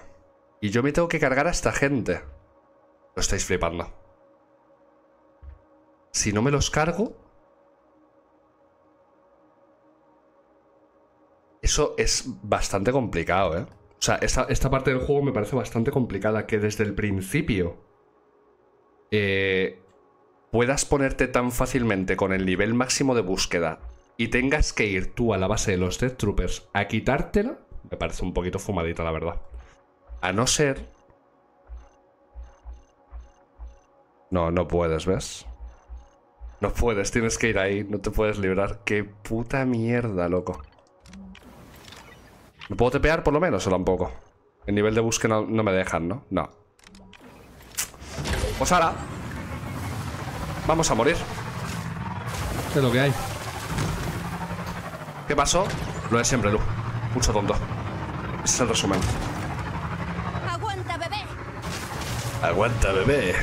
Y yo me tengo que cargar a esta gente. Lo estáis flipando. Si no me los cargo... Eso es bastante complicado, ¿eh? O sea, esta parte del juego me parece bastante complicada. Que desde el principio puedas ponerte tan fácilmente con el nivel máximo de búsqueda y tengas que ir tú a la base de los Death Troopers a quitártela, me parece un poquito fumadita, la verdad. A no ser... No, no puedes, ¿ves? No puedes, tienes que ir ahí, no te puedes librar. Qué puta mierda, loco. ¿Me puedo tepear por lo menos o tampoco? El nivel de búsqueda no me dejan, ¿no? No. Pues ahora vamos a morir. Es lo que hay. ¿Qué pasó? Lo de siempre, Lu. Mucho tonto. Ese es el resumen. Aguanta, bebé. Aguanta, bebé.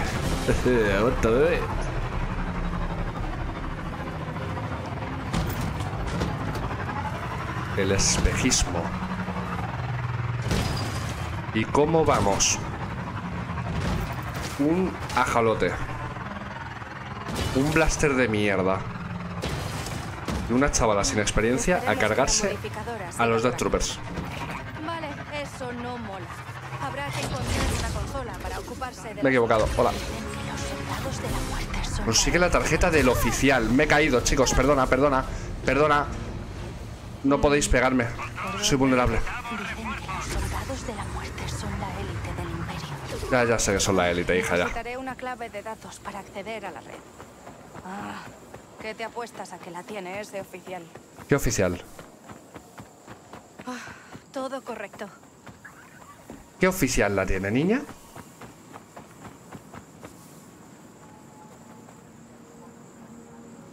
Aguanta, bebé. El espejismo. ¿Y cómo vamos? un ajalote, un blaster de mierda y una chavala sin experiencia a cargarse a los Death Troopers. Vale, eso no mola. Habrá que encontrar una consola para ocuparse de... Me he equivocado, hola. Consigue la tarjeta del oficial. Me he caído, chicos, perdona, perdona. Perdona. No podéis pegarme, soy vulnerable. Ya, ya sé que son la élite, hija, ya. Necesitaré una clave de datos para acceder a la red. Ah, ¿qué te apuestas a que la tiene ese oficial? ¿Qué oficial? Oh, todo correcto. ¿Qué oficial la tiene, niña?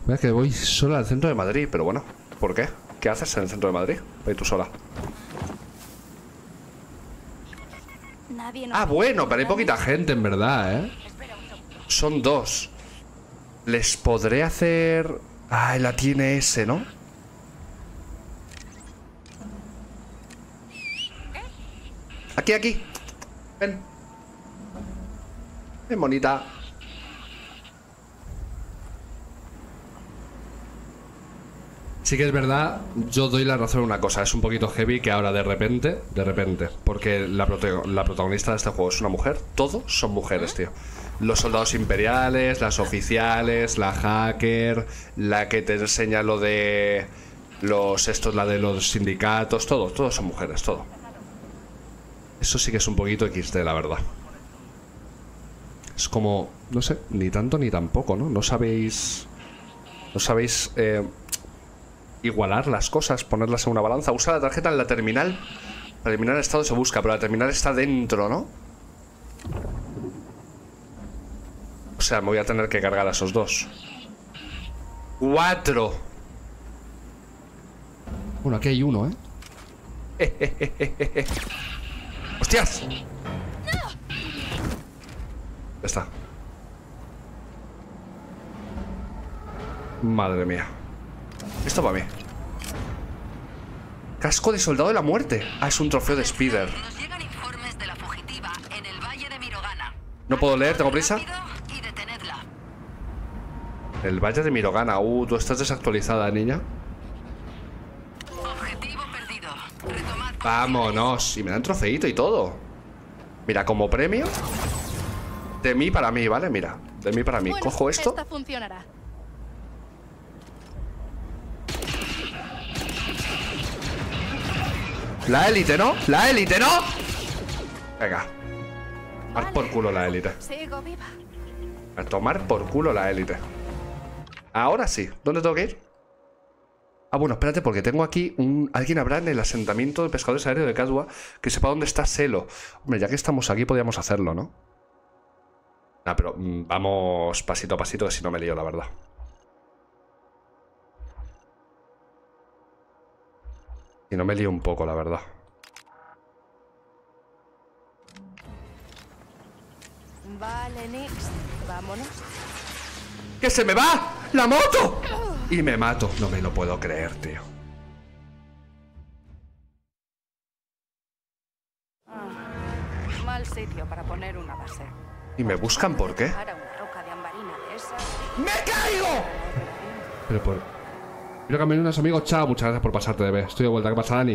Mira que voy sola al centro de Madrid, pero bueno, ¿por qué? ¿Qué haces en el centro de Madrid? Voy tú sola. Ah, bueno, pero hay poquita gente, en verdad, ¿eh? Son dos. Les podré hacer... Ah, la tiene ese, ¿no? Aquí, aquí. Ven. Ven, bonita. Sí que es verdad, yo doy la razón a una cosa, es un poquito heavy que ahora de repente, porque la protagonista de este juego es una mujer, todos son mujeres, tío. Los soldados imperiales, las oficiales, la hacker, la que te enseña lo de los estos, la de los sindicatos, todos son mujeres, todo. Eso sí que es un poquito XD, la verdad. Es como, no sé, ni tanto ni tampoco, ¿no? No sabéis... igualar las cosas, ponerlas en una balanza. Usa la tarjeta en la terminal. La terminal en estado se busca, pero la terminal está dentro, ¿no? O sea, me voy a tener que cargar a esos dos. ¡Cuatro! Bueno, aquí hay uno, ¿eh? ¡Hostias! ¡No! Ya está. Madre mía. Esto para mí. Casco de soldado de la muerte. Ah, es un trofeo de Speeder. Nos llegan informes de la fugitiva en el valle de Mirogana. No puedo leer, tengo prisa. El valle de Mirogana. Tú estás desactualizada, niña. Objetivo perdido. Retomad. Vámonos. Y me dan trofeito y todo. Mira, como premio. De mí para mí, ¿vale? Mira, de mí para mí. Bueno, cojo esto. Esta funcionará. La élite, ¿no? La élite, ¿no? Venga. Tomar por culo la élite. Sigo viva. A tomar por culo la élite. Ahora sí. ¿Dónde tengo que ir? Ah, bueno, espérate, porque tengo aquí un... Alguien habrá en el asentamiento de pescadores aéreos de Cadua que sepa dónde está Selo. Hombre, ya que estamos aquí podríamos hacerlo, ¿no? Nah, pero vamos pasito a pasito, que si no me lío, la verdad. Y no me lío un poco, la verdad. Vale, Nix, vámonos. ¡Que se me va! ¡La moto! Y me mato. No me lo puedo creer, tío. Mal sitio para poner una base. ¿Y me buscan por qué? ¡Me caigo! Pero por... Quiero cambiar unos amigos, chao, muchas gracias por pasarte, bebé. Estoy de vuelta, ¿qué pasa, Dani?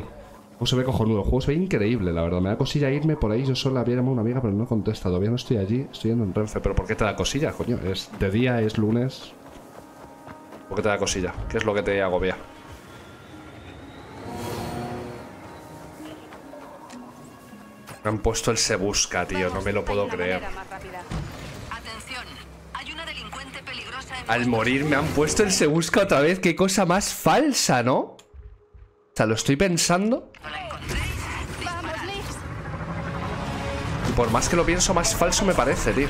Juego se ve cojonudo, el juego se ve increíble, la verdad. Me da cosilla irme por ahí, yo solo había llamado a una amiga, pero no contesta, todavía no estoy allí, estoy yendo en Renfe. ¿Pero por qué te da cosilla, coño? Es de día, es lunes. ¿Por qué te da cosilla? ¿Qué es lo que te agobia? Me han puesto el se busca, tío, no me lo puedo creer. Al morir me han puesto el se busca otra vez. Qué cosa más falsa, ¿no? O sea, lo estoy pensando. Y por más que lo pienso, más falso me parece, tío.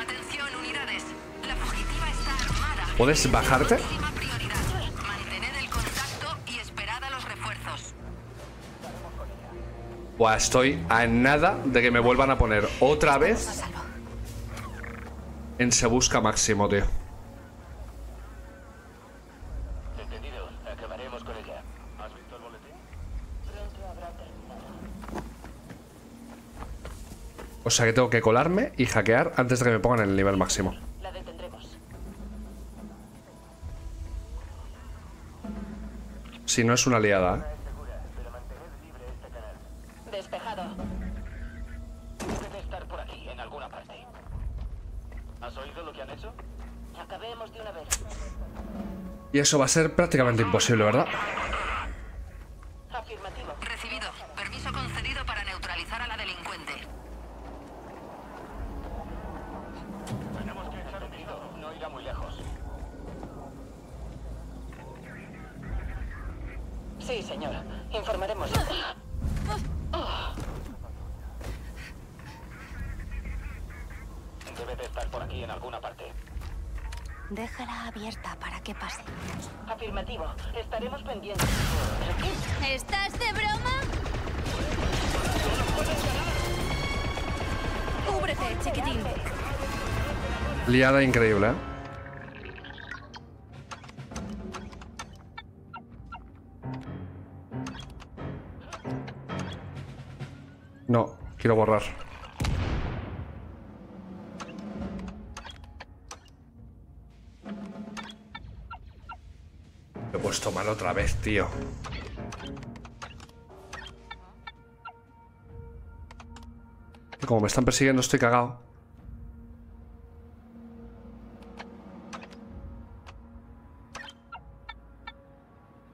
Atención, unidades. La fugitiva está armada. ¿Puedes bajarte? Buah, estoy a nada de que me vuelvan a poner otra vez en se busca máximo, tío. O sea que tengo que colarme y hackear antes de que me pongan en el nivel máximo. Si no es una liada, ¿eh? Y eso va a ser prácticamente imposible, ¿verdad? Afirmativo. Recibido. Permiso concedido para neutralizar a la delincuente. Tenemos que echar un vistazo. No irá muy lejos. Sí, señor. Informaremos. Debe de estar por aquí en alguna parte. Déjala abierta para que pase. Afirmativo. Estaremos pendientes. ¿Estás de broma? Cúbrete, chiquitín. Liada increíble, ¿eh? No, quiero borrar. Tomar otra vez, tío. Como me están persiguiendo, estoy cagado.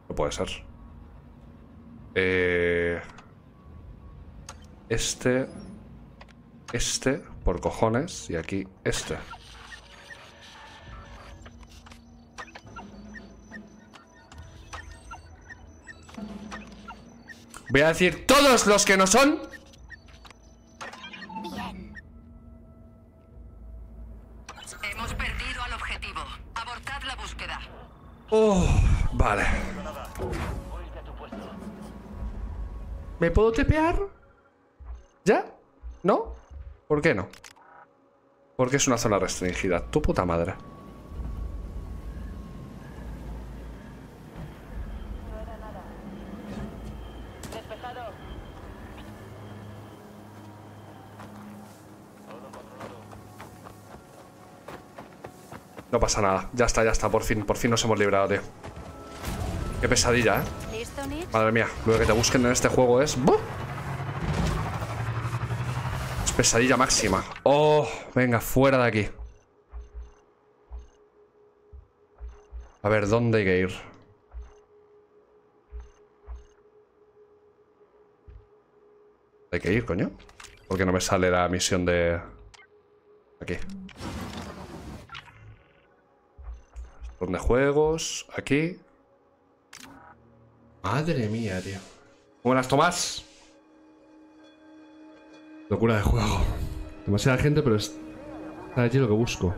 No puede ser. Este, por cojones. Y aquí, este. Voy a decir todos los que no son. Bien. Hemos perdido al objetivo. Abortad la búsqueda. Vale. ¿Me puedo tepear? ¿Ya? ¿No? ¿Por qué no? Porque es una zona restringida. Tu puta madre. No pasa nada, ya está, por fin nos hemos librado, tío. Qué pesadilla, ¿eh? Madre mía, lo que te busquen en este juego es... ¡buh! Es pesadilla máxima. ¡Oh! Venga, fuera de aquí. A ver, ¿dónde hay que ir? Hay que ir, coño. Porque no me sale la misión de... Aquí. Donde juegos, aquí. Madre mía, tío. Buenas, Tomás. Locura de juego. Demasiada gente, pero está allí lo que busco.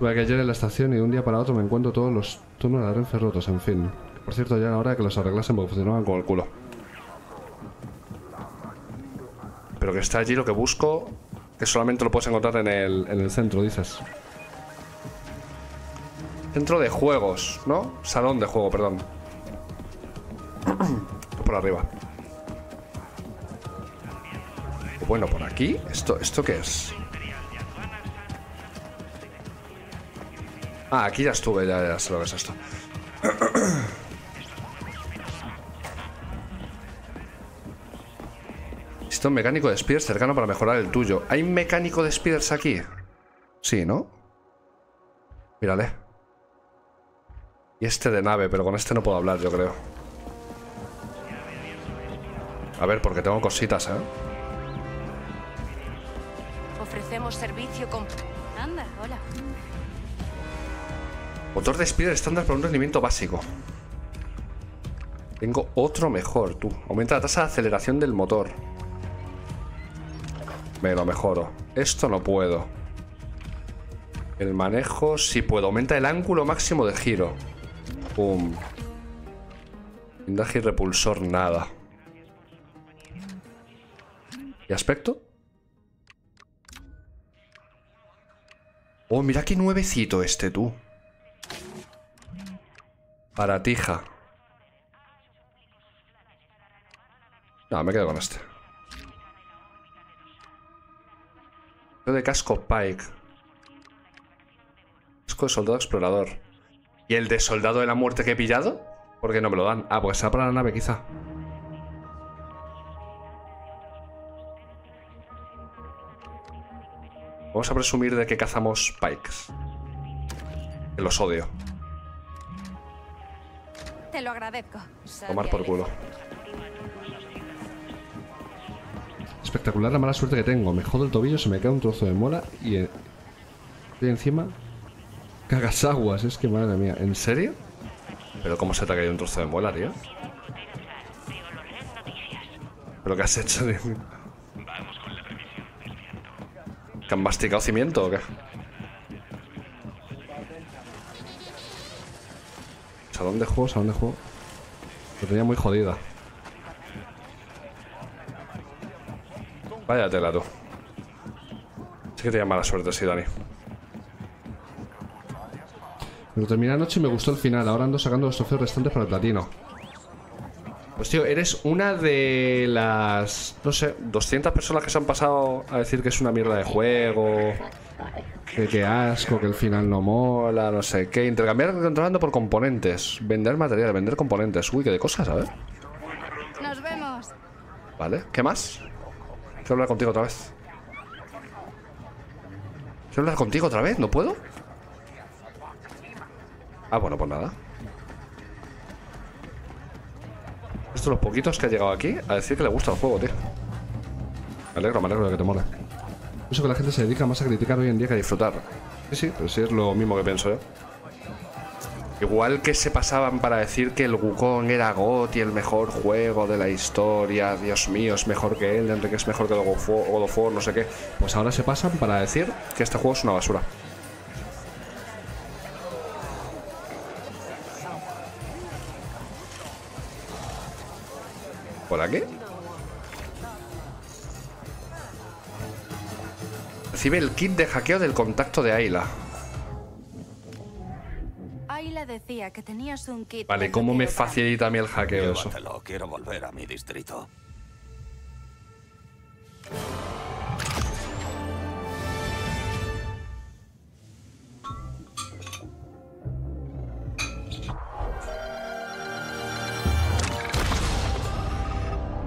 Tuve que ayer en la estación y de un día para otro me encuentro todos los turnos de la Renfe rotos, en fin. Por cierto, ya era hora de que los arreglasen porque funcionaban con el culo. Pero que está allí lo que busco, que solamente lo puedes encontrar en el centro, dices. Centro de juegos, ¿no? Salón de juego, perdón. Por arriba. Bueno, por aquí. ¿Esto qué es? Ah, aquí ya estuve, ya sé lo que es esto. Necesito un mecánico de Speeder cercano para mejorar el tuyo. ¿Hay un mecánico de Speeders aquí? Sí, ¿no? Mírale. Y este de nave, pero con este no puedo hablar, yo creo. A ver, porque tengo cositas, ¿eh? Ofrecemos servicio con... Anda, hola. Motor de Speeder estándar para un rendimiento básico. Tengo otro mejor, tú. Aumenta la tasa de aceleración del motor. Me lo mejoro. Esto no puedo. El manejo, si puedo. Aumenta el ángulo máximo de giro. Pum. Blindaje y repulsor, nada. ¿Y aspecto? Oh, mira qué nuevecito este, tú. Baratija. No, me quedo con este. Yo de casco Pyke. Casco de soldado explorador. ¿Y el de soldado de la muerte que he pillado? ¿Por qué no me lo dan? Ah, pues será para la nave quizá. Vamos a presumir de que cazamos Pikes. Que los odio. Te lo agradezco. Tomar por culo. Espectacular la mala suerte que tengo. Me jodo el tobillo, se me cae un trozo de mola y encima cagas aguas. Es que madre mía. ¿En serio? Pero cómo se te ha caído un trozo de mola, tío. Pero qué has hecho, tío. ¿Que han masticado cimiento o qué? ¿A dónde juego? ¿A dónde juego? Lo tenía muy jodida. Vaya tela, tú. Sí que tenía mala suerte, sí, Dani. Pero terminé anoche y me gustó el final. Ahora ando sacando los trofeos restantes para el platino. Pues tío, eres una de las... no sé, 200 personas que se han pasado a decir que es una mierda de juego. Que qué asco, que el final no mola, no sé qué. Intercambiar controlando por componentes. Vender material, vender componentes. Uy, qué de cosas, a ver. Nos vemos. Vale, ¿qué más? Quiero hablar contigo otra vez. ¿Quiero hablar contigo otra vez? ¿No puedo? Ah, bueno, pues nada. Estos son los poquitos que ha llegado aquí a decir que le gusta el juego, tío. Me alegro de que te mole. Pienso que la gente se dedica más a criticar hoy en día que a disfrutar. Sí, sí, pero sí es lo mismo que pienso yo. Igual que se pasaban para decir que el Wukong era GOTY, el mejor juego de la historia. Dios mío, es mejor que él, Enrique es mejor que el God of War, no sé qué. Pues ahora se pasan para decir que este juego es una basura. ¿Por aquí? Recibe el kit de hackeo del contacto de Ayla. Ayla decía que tenías un kit. Vale, ¿cómo me facilita a mí el hackeo eso? Quiero volver a mi distrito.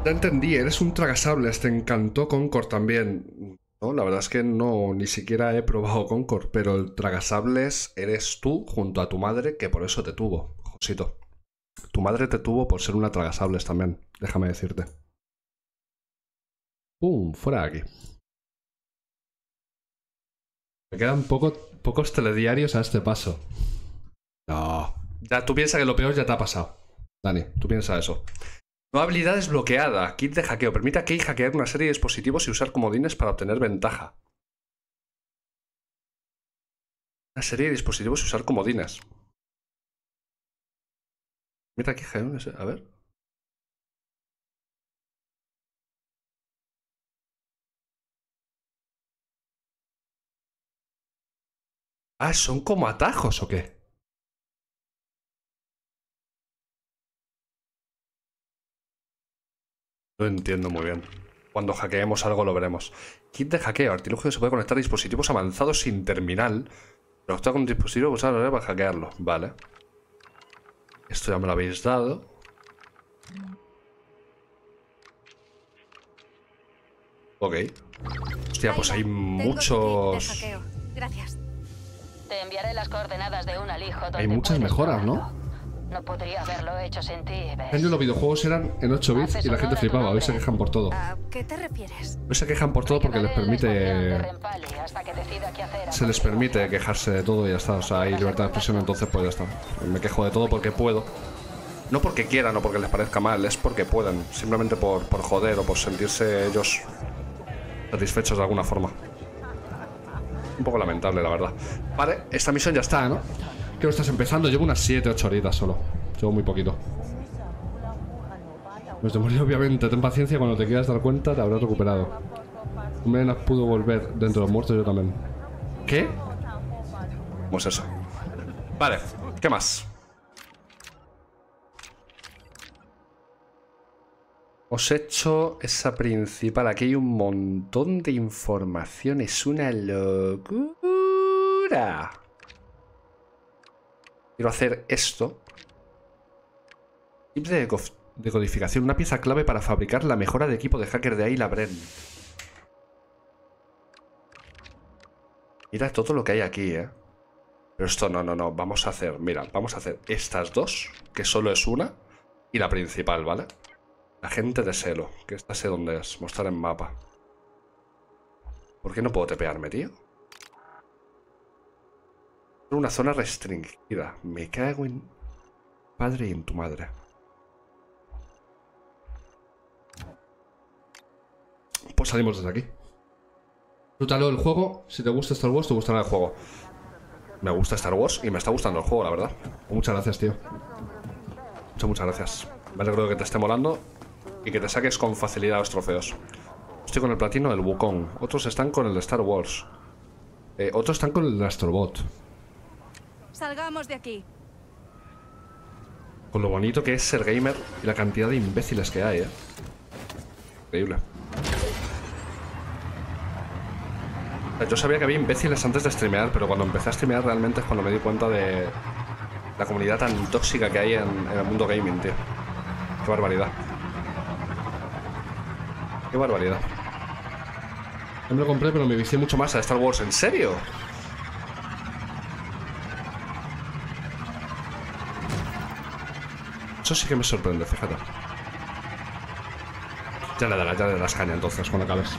Ya entendí, eres un tragasables, te encantó Concord también. No, la verdad es que no, ni siquiera he probado Concord, pero el tragasables eres tú junto a tu madre, que por eso te tuvo, Josito. Tu madre te tuvo por ser una tragasables también, déjame decirte. ¡Pum! Fuera de aquí. Me quedan pocos telediarios a este paso. No. Ya, tú piensas que lo peor ya te ha pasado, Dani, tú piensas eso. Nueva habilidad desbloqueada. Kit de hackeo. Permite a Kay hackear una serie de dispositivos y usar comodines para obtener ventaja. Una serie de dispositivos y usar comodines. Permite a Kay hackear una serie. A ver. Ah, ¿son como atajos o qué? No entiendo muy bien. Cuando hackeemos algo lo veremos. Kit de hackeo. Artilugio que se puede conectar a dispositivos avanzados sin terminal. Pero está con un dispositivo usado para hackearlo. Vale. Esto ya me lo habéis dado. Ok. Hostia, pues hay muchos... Gracias. Te enviaré las coordenadas de un alijo. Hay muchas mejoras, ¿no? No podría haberlo hecho sin ti, ¿ves? Antes los videojuegos eran en 8 bits y la gente flipaba. Hoy se quejan por todo. ¿A qué te refieres? Hoy se quejan por todo porque les permite... se les permite quejarse de todo y ya está. O sea, hay libertad de expresión, entonces pues ya está. Me quejo de todo porque puedo. No porque quieran o porque les parezca mal, es porque pueden. Simplemente por joder o por sentirse ellos satisfechos de alguna forma. un poco lamentable, la verdad. Vale, esta misión ya está, ¿no? Creo que estás empezando. Llevo unas 7-8 horitas solo. Llevo muy poquito. Pues te morí, obviamente. Ten paciencia, cuando te quieras dar cuenta te habrás recuperado. Menos pudo volver dentro de los muertos, yo también. ¿Qué? ¿Cómo es eso? Vale, ¿qué más? Os he hecho esa principal. Aquí hay un montón de información. Es una locura. Quiero hacer esto. Tip de decodificación. Una pieza clave para fabricar la mejora de equipo de hacker de Ayla Bren. Mira todo lo que hay aquí, ¿eh? Pero esto no, no, no. Vamos a hacer, mira, vamos a hacer estas dos, que solo es una, y la principal, ¿vale? La gente de Selo, que esta sé dónde es. Mostrar en mapa. ¿Por qué no puedo tepearme, tío? Una zona restringida. Me cago en padre y en tu madre. Pues salimos desde aquí. Disfrútalo del juego. Si te gusta Star Wars, te gustará el juego. Me gusta Star Wars y me está gustando el juego, la verdad. Muchas gracias, tío. Muchas gracias. Me alegro de que te esté molando y que te saques con facilidad los trofeos. Estoy con el platino del Wukong. Otros están con el de Star Wars. Otros están con el de Astrobot. Salgamos de aquí. Con lo bonito que es ser gamer y la cantidad de imbéciles que hay, ¿eh? Increíble. Yo sabía que había imbéciles antes de streamear, pero cuando empecé a streamear realmente es cuando me di cuenta de la comunidad tan tóxica que hay en el mundo gaming, tío. Qué barbaridad. Qué barbaridad. No me lo compré, pero me vicié mucho más a Star Wars. ¿En serio? Eso sí que me sorprende, fíjate. Ya le darás caña entonces, cuando acabes.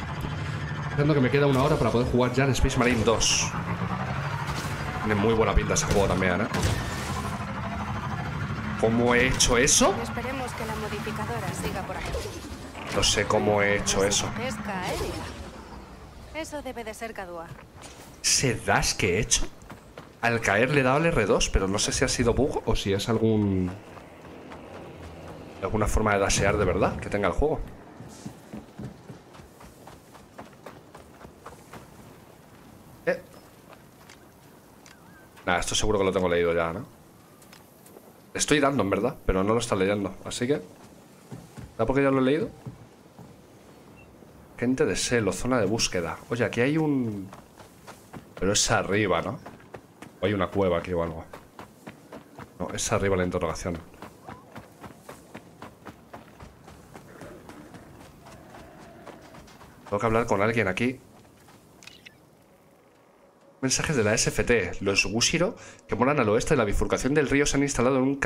Pensando que me queda una hora para poder jugar ya en Space Marine 2. Tiene muy buena pinta ese juego también, ¿eh? ¿Cómo he hecho eso? Esperemos que la modificadora siga por aquí. No sé cómo he hecho eso. Eso debe de ser Cadua. ¿Se das que he hecho? Al caer le he dado al R2, pero no sé si ha sido bug o si es algún... alguna forma de dashear de verdad que tenga el juego. Nada, esto seguro que lo tengo leído ya, ¿no? Estoy dando, en verdad, pero no lo está leyendo, así que... ¿Será porque ya lo he leído? Gente de Selo, zona de búsqueda. Oye, aquí hay un... Pero es arriba, ¿no? O hay una cueva aquí o algo. No, es arriba la interrogación. Tengo que hablar con alguien aquí. Mensajes de la SFT. Los Gushiro, que moran al oeste de la bifurcación del río, se han instalado en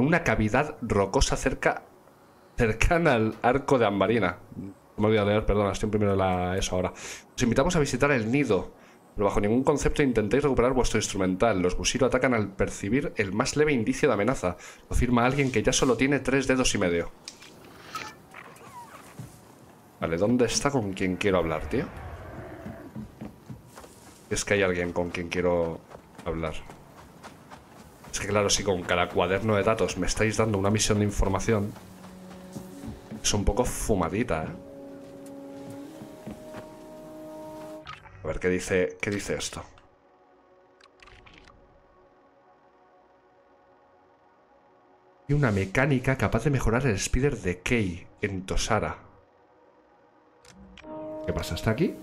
una cavidad rocosa cercana al arco de Ambarina. No me voy a leer, perdona, estoy en primero de la ESO ahora. Os invitamos a visitar el nido, pero bajo ningún concepto intentéis recuperar vuestro instrumental. Los Gushiro atacan al percibir el más leve indicio de amenaza. Lo firma alguien que ya solo tiene 3 dedos y medio. Vale, ¿dónde está con quien quiero hablar, tío? Es que hay alguien con quien quiero hablar. Es que claro, si con cada cuaderno de datos me estáis dando una misión de información, es un poco fumadita, ¿eh? A ver, ¿qué dice esto? Y una mecánica capaz de mejorar el Speeder de Kay en Tosara. ¿Qué pasa? ¿Está aquí?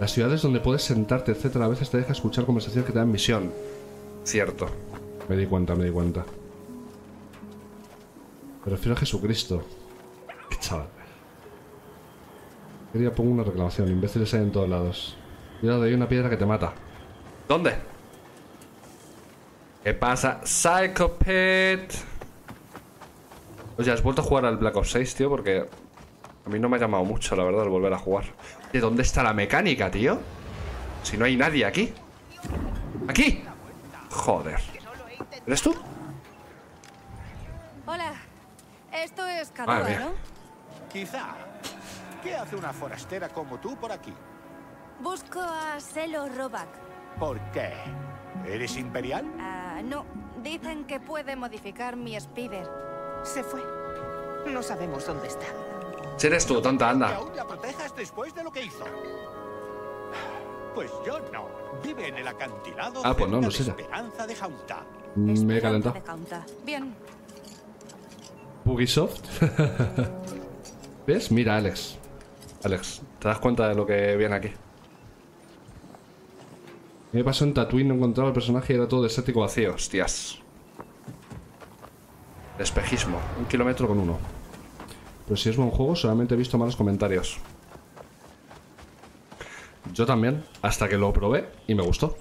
Las ciudades donde puedes sentarte, etcétera, a veces te deja escuchar conversaciones que te dan misión. Cierto. Me di cuenta. Me refiero a Jesucristo. Qué chaval. Quería poner una reclamación. Imbéciles hay en todos lados. Cuidado, hay una piedra que te mata. ¿Dónde? ¿Qué pasa, Psychopet? Oye, ¿has vuelto a jugar al Black Ops 6, tío? Porque... a mí no me ha llamado mucho, la verdad, el volver a jugar. ¿De dónde está la mecánica, tío? Si no hay nadie aquí. ¡Aquí! Joder. ¿Eres tú? Hola. Esto es Cadua, ¿no? Quizá. ¿Qué hace una forastera como tú por aquí? Busco a Selo Roback. ¿Por qué? ¿Eres imperial? No. Dicen que puede modificar mi Speeder. Se fue. No sabemos dónde está. Si eres tú, tonta, anda. ¿Aún la protejas después de lo que hizo? Pues yo no. Vive en el acantilado. Ah, pues no, no sé. Esperanza de Jaunta. Me he calentado. Bien. Ubisoft. ¿Ves? Mira, Alex. Alex, ¿te das cuenta de lo que viene aquí? Me pasó en Tatooine, no encontraba el personaje y era todo desértico vacío. Hostias. Espejismo. 1,1 km. Pero si es buen juego, solamente he visto malos comentarios. Yo también, hasta que lo probé y me gustó.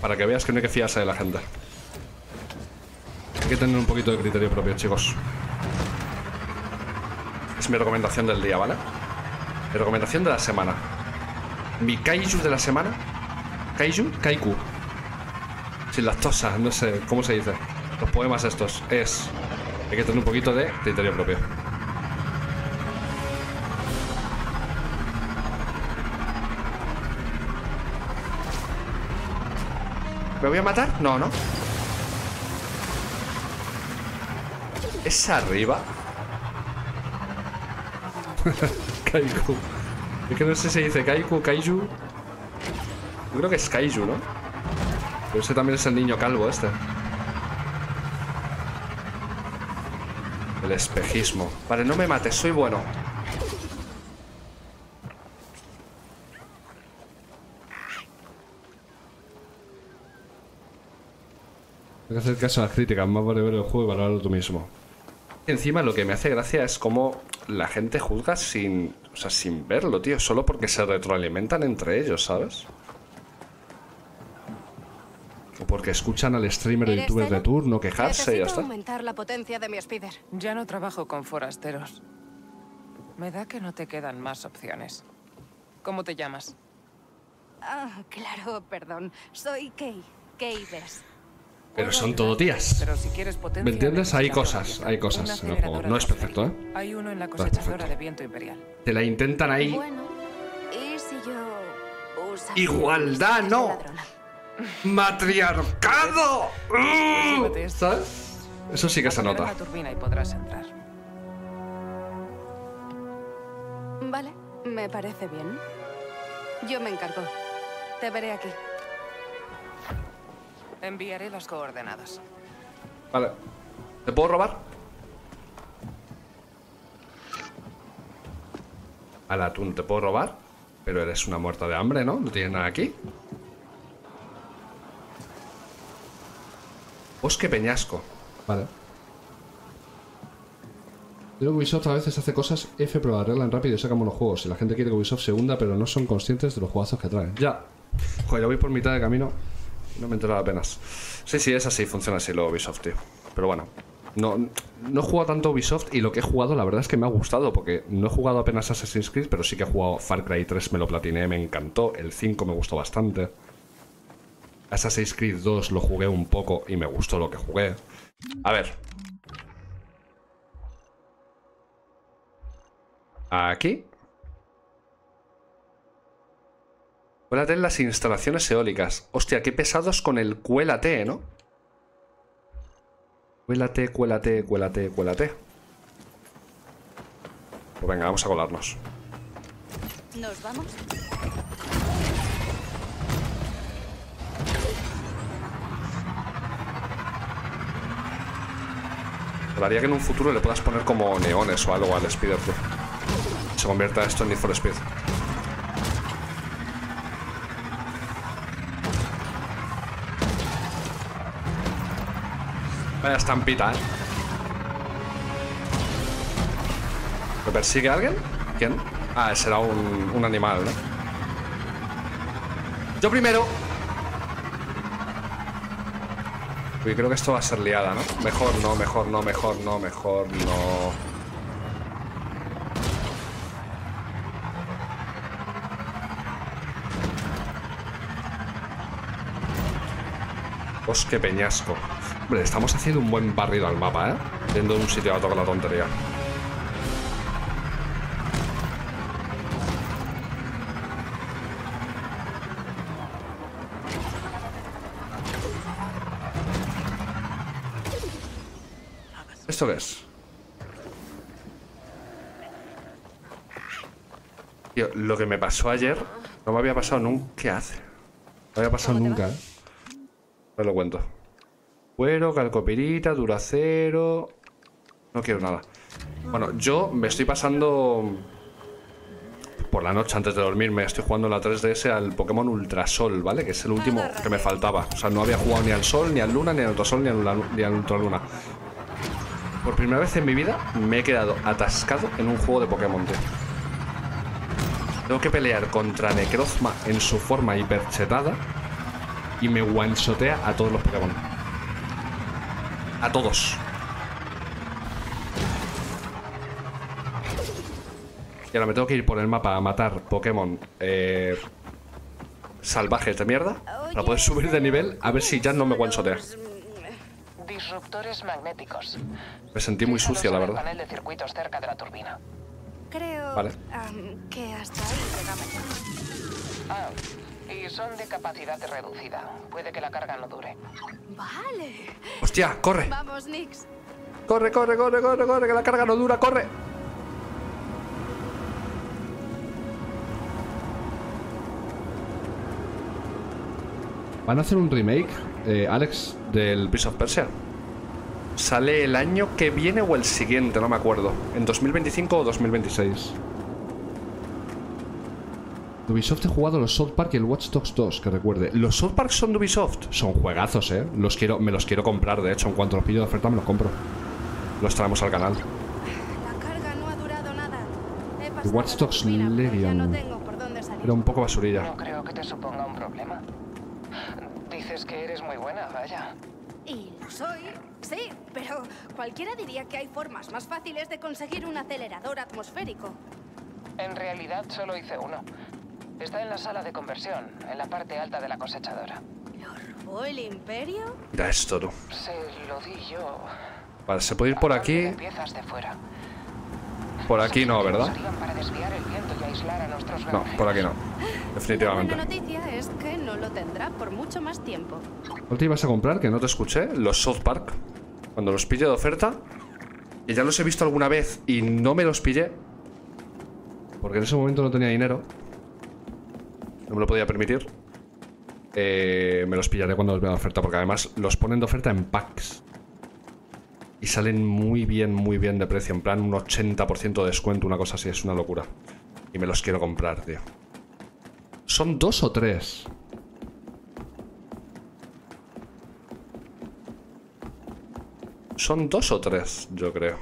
Para que veas que no hay que fiarse de la gente. Hay que tener un poquito de criterio propio, chicos. Es mi recomendación del día, ¿vale? Mi recomendación de la semana. Mi kaiju de la semana. Kaiju, kaiku. Sin lactosa, no sé cómo se dice. Los poemas estos. Es... hay que tener un poquito de criterio propio. ¿Me voy a matar? No, no. ¿Es arriba? Kaiku. Es que no sé si dice Kaiku, Kaiju. Yo creo que es Kaiju, ¿no? Pero ese también es el niño calvo este. El espejismo. Vale, no me mates, soy bueno. Hay que hacer caso a las críticas, más vale ver el juego y valorarlo tú mismo. Encima lo que me hace gracia es cómo la gente juzga sin, o sea, sin verlo, tío. Solo porque se retroalimentan entre ellos, ¿sabes? O porque escuchan al streamer de youtuber de turno quejarse y ya está. Necesito aumentar la potencia de mi Speeder. Ya no trabajo con forasteros. Me da que no te quedan más opciones. ¿Cómo te llamas? Ah, claro, perdón. Soy Kay. Kay Vess. Pero son todo tías. Pero si quieres potencia, ¿me entiendes? Hay cosas en el juego. No es perfecto, ¿eh? Hay uno en la cosechadora de viento imperial. Te la intentan ahí. Bueno, ¿y si yo uso igualdad, no? Ladrona. ¡Matriarcado! ¿Sabes? Eso sí que se nota. Vale, me parece bien. Yo me encargo. Te veré aquí. Enviaré las coordenadas. Vale. ¿Te puedo robar? Al atún, ¿te puedo robar? Pero eres una muerta de hambre, ¿no? No tienes nada aquí. Bosque peñasco. Vale. Pero Ubisoft a veces hace cosas F, pero arreglan rápido y sacan buenos juegos. Y la gente quiere que Ubisoft se hunda, pero no son conscientes de los juegazos que traen. Ya. Joder, lo voy por mitad de camino. No me he enterado apenas. Sí, sí, es así, funciona así lo Ubisoft, tío. Pero bueno, no he jugado tanto Ubisoft y lo que he jugado la verdad es que me ha gustado. Porque no he jugado apenas Assassin's Creed, pero sí que he jugado Far Cry 3, me lo platiné, me encantó. El 5 me gustó bastante. Assassin's Creed 2 lo jugué un poco y me gustó lo que jugué. A ver. Aquí. Cuélate en las instalaciones eólicas. Hostia, qué pesados con el cuélate, ¿no? Cuélate, cuélate, cuélate, cuélate. Pues venga, vamos a colarnos. ¿Nos vamos? Hablaría que en un futuro le puedas poner como neones o algo al Speeder. Se convierta esto en Need for Speed. Vaya estampita, ¿eh? ¿Me persigue alguien? ¿Quién? Ah, será un animal, ¿no? ¡Yo primero! Uy, creo que esto va a ser liada, ¿no? Mejor no, mejor no, mejor no, mejor no. Bosque peñasco. Hombre, estamos haciendo un buen barrido al mapa, ¿eh? Yendo de un sitio a otro con la tontería. ¿Esto qué es? Tío, lo que me pasó ayer no me había pasado nunca. ¿Qué hace? No me había pasado nunca, ¿eh? No lo cuento. Cuero, calcopirita, duracero. No quiero nada. Bueno, yo me estoy pasando por la noche antes de dormirme. Estoy jugando en la 3DS al Pokémon Ultrasol, ¿vale? Que es el último que me faltaba. O sea, no había jugado ni al Sol, ni al Luna, ni al Ultrasol, ni al Ultraluna. Por primera vez en mi vida me he quedado atascado en un juego de Pokémon, tío. Tengo que pelear contra Necrozma en su forma hiperchetada y me one-shotea a todos los Pokémon. A todos. Y ahora me tengo que ir por el mapa a matar Pokémon salvajes de mierda para poder subir de nivel, a ver si ya no me one-shotea. Disruptores magnéticos. Me sentí muy sucio, la verdad. Panel de circuitos cerca de la turbina. Creo, vale, que hasta ahí llegamos. Ah, y son de capacidad reducida. Puede que la carga no dure. Vale. Hostia, corre. Vamos, Nix. Corre, corre, corre, corre, corre, que la carga no dura, corre. Van a hacer un remake, Alex, del Prince of Persia. Sale el año que viene o el siguiente, no me acuerdo. En 2025 o 2026. Ubisoft, he jugado los South Park y el Watch Dogs 2, que recuerde. Los South Park son de Ubisoft. Son juegazos, eh. Me los quiero comprar, de hecho. En cuanto los pillo de oferta me los compro. Los traemos al canal. La carga no ha durado nada. El Watch Dogs Legion era un poco basurilla. No creo que te suponga un problema. Dices que eres muy buena, vaya. Y lo soy, sí, pero cualquiera diría que hay formas más fáciles de conseguir un acelerador atmosférico. En realidad solo hice uno. Está en la sala de conversión, en la parte alta de la cosechadora. ¿Lo robó el Imperio? Mira esto, tú. Se lo di yo. Vale, se puede ir por aquí. Piezas de fuera. Por aquí no, ¿verdad? No, por aquí no. Definitivamente. La buena noticia es que no lo tendrá por mucho más tiempo. ¿No te ibas a comprar, que no te escuché, los South Park? Cuando los pillé de oferta, que ya los he visto alguna vez y no me los pillé, porque en ese momento no tenía dinero. No me lo podía permitir. Me los pillaré cuando los vea de oferta, porque además los ponen de oferta en packs. Y salen muy bien de precio. En plan, un 80% de descuento, una cosa así. Es una locura. Y me los quiero comprar, tío. ¿Son dos o tres? Son dos o tres, yo creo.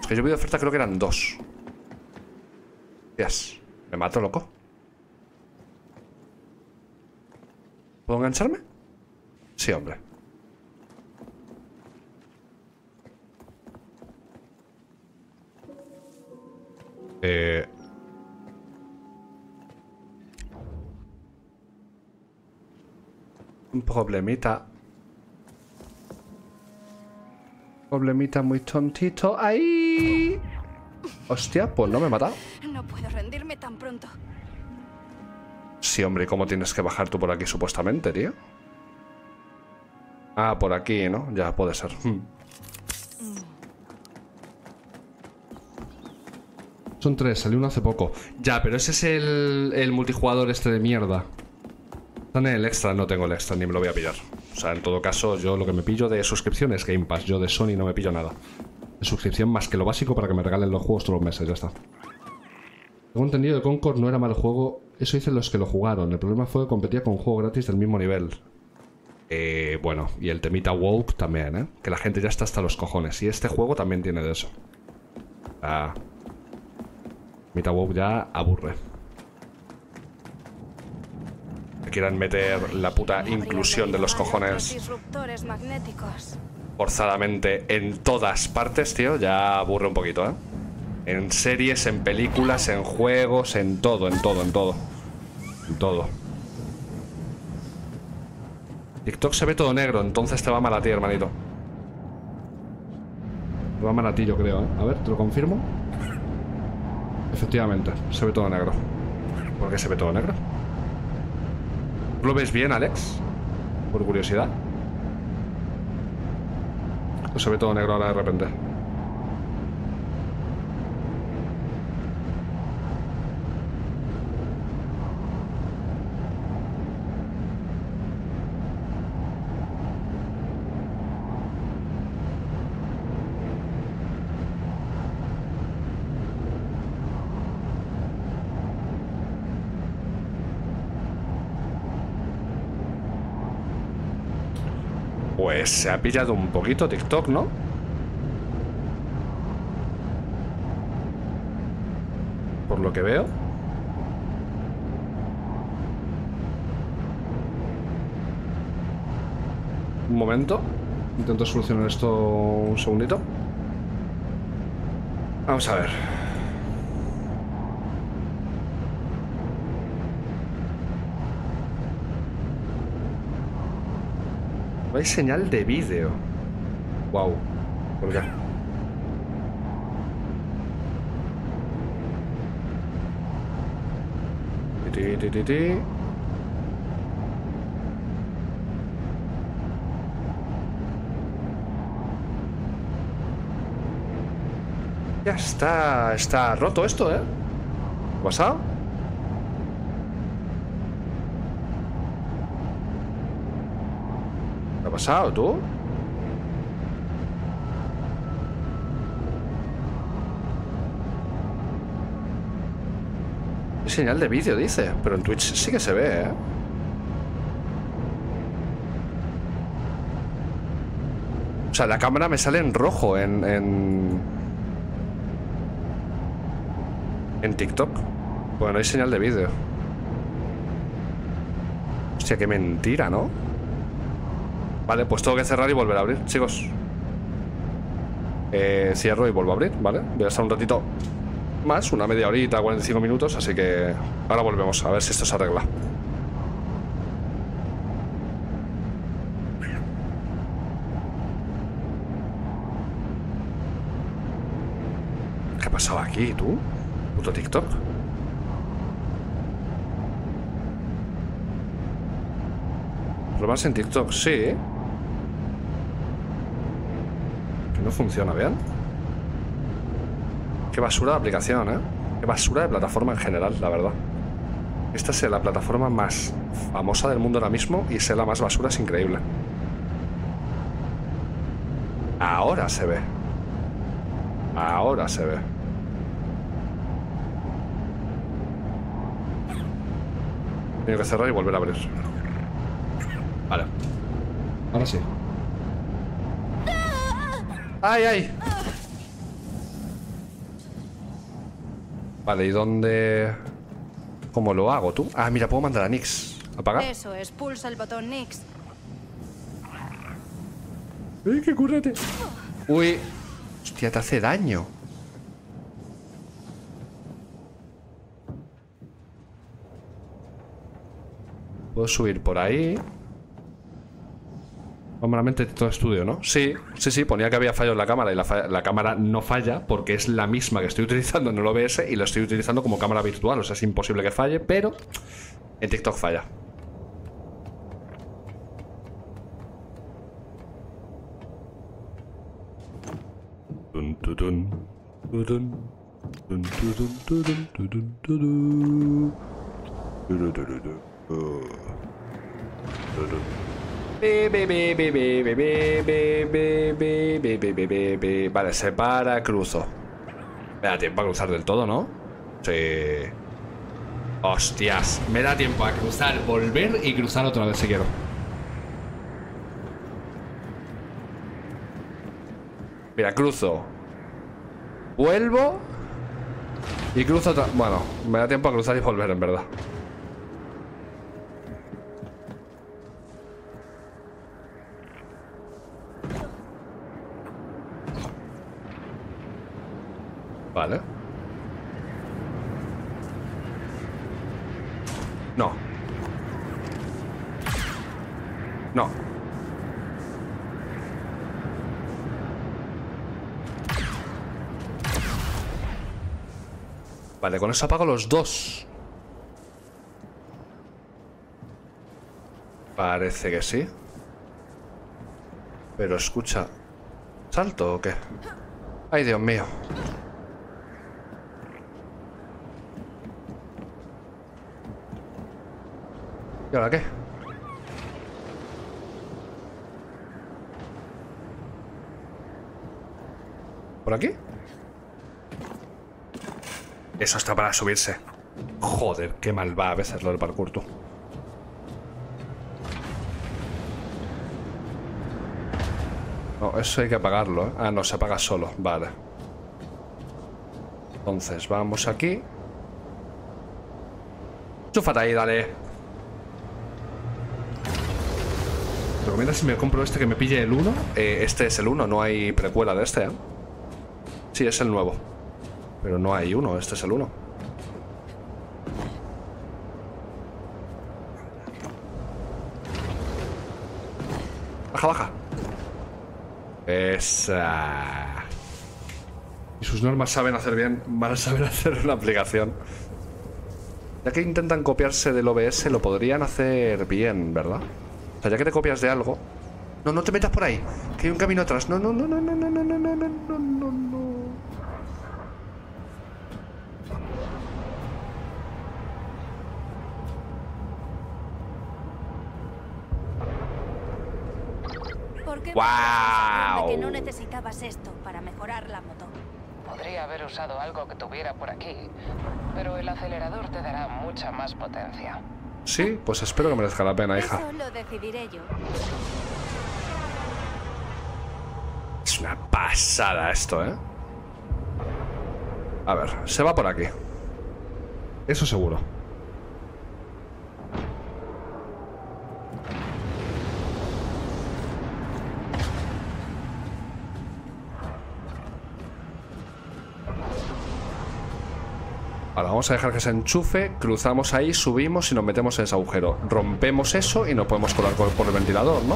Es que yo vi de oferta, creo que eran dos. Dios, me mato, loco. ¿Puedo engancharme? Sí, hombre. Un problemita. Problemita muy tontito. ¡Ay! Hostia, pues no me he matado. No puedo rendirme tan pronto. Sí, hombre, ¿cómo tienes que bajar tú por aquí supuestamente, tío? Ah, por aquí, ¿no? Ya puede ser. Son tres, salió uno hace poco. Ya, pero ese es el multijugador este de mierda. Están en el extra, no tengo el extra, ni me lo voy a pillar. O sea, en todo caso, yo lo que me pillo de suscripción es Game Pass. Yo de Sony no me pillo nada. De suscripción más que lo básico para que me regalen los juegos todos los meses, ya está. Tengo entendido que Concord no era mal juego. Eso dicen los que lo jugaron. El problema fue que competía con un juego gratis del mismo nivel. Bueno, y el temita woke también, ¿eh? Que la gente ya está hasta los cojones. Y este juego también tiene de eso. Ah... Mita WoW ya aburre. Me quieran meter la puta inclusión de los cojones forzadamente en todas partes, tío. Ya aburre un poquito, ¿eh? En series, en películas, en juegos, en todo, en todo, en todo. En todo. TikTok se ve todo negro, entonces te va mal a ti, hermanito. Te va mal a ti, yo creo, ¿eh? A ver, te lo confirmo. Efectivamente, se ve todo negro. ¿Por qué se ve todo negro? ¿Lo ves bien, Alex? Por curiosidad. pues se ve todo negro ahora de repente. Pues se ha pillado un poquito TikTok, ¿no? Por lo que veo. Un momento. Intento solucionar esto un segundito. Vamos a ver. No hay señal de vídeo. Wow. ¿Por qué? Ya está. Está roto esto, ¿eh? ¿Qué ha pasado? Pasado, ¿tú? Señal de vídeo, dice. Pero en Twitch sí que se ve, ¿eh? O sea, la cámara me sale en rojo en TikTok. Bueno, hay señal de vídeo. Hostia, qué mentira, ¿no? Vale, pues tengo que cerrar y volver a abrir, chicos. Cierro y vuelvo a abrir, ¿vale? Voy a estar un ratito más, una media horita, 45 minutos, así que ahora volvemos a ver si esto se arregla. ¿Qué ha pasado aquí, tú? Puto TikTok. ¿Probarse en TikTok? Sí. No funciona bien. Qué basura de aplicación, ¿eh? Qué basura de plataforma en general, la verdad. Esta es la plataforma más famosa del mundo ahora mismo y ser la más basura es increíble. Ahora se ve. Ahora se ve. Tengo que cerrar y volver a abrir. Vale. Ahora sí. ¡Ay, ay! Vale, ¿y dónde...? ¿Cómo lo hago, tú? Ah, mira, puedo mandar a Nix. ¿Apagar? Eso es, pulsa el botón Nix. ¡Uy, qué currete! ¡Uy! Hostia, te hace daño. Puedo subir por ahí. Normalmente todo estudio, ¿no? Sí, sí, sí, ponía que había fallo en la cámara y la cámara no falla porque es la misma que estoy utilizando en el OBS y lo estoy utilizando como cámara virtual, o sea, es imposible que falle, pero en TikTok falla. Vale, se para, cruzo. Me da tiempo a cruzar del todo, ¿no? Sí. Hostias, me da tiempo a cruzar, volver y cruzar otra vez si quiero. Mira, cruzo. Vuelvo. Y cruzo otra... Bueno, me da tiempo a cruzar y volver, en verdad. Vale. No. No. Vale, con eso apago los dos. Parece que sí. Pero escucha. ¿Salto o qué? Ay, Dios mío. ¿Y ahora qué? ¿Por aquí? Eso está para subirse. Joder, qué mal va a veces lo del parkour, tú. No, eso hay que apagarlo, ¿eh? Ah, no, se apaga solo, vale. Entonces, vamos aquí. Chúfate ahí, dale. Pero mira, si me compro este que me pille el 1. Este es el 1, no hay precuela de este, ¿eh? Sí, es el nuevo. Pero no hay uno, este es el 1. Baja, baja. Esa. Y sus normas saben hacer bien, mal saben hacer una aplicación. Ya que intentan copiarse del OBS, lo podrían hacer bien, ¿verdad? O sea, ya que te copias de algo. No, no te metas por ahí, que hay un camino atrás. No, no, no, no, no, no, no, no, no, no, no, no. ¡Wow! Que no necesitabas esto para mejorar la moto. Podría haber usado algo que tuviera por aquí, pero el acelerador te dará mucha más potencia. Sí, pues espero que merezca la pena, hija. Eso lo decidiré yo. Es una pasada esto, ¿eh? A ver, se va por aquí. Eso seguro. Ahora vamos a dejar que se enchufe, cruzamos ahí, subimos y nos metemos en ese agujero. Rompemos eso y nos podemos colar por el ventilador, ¿no?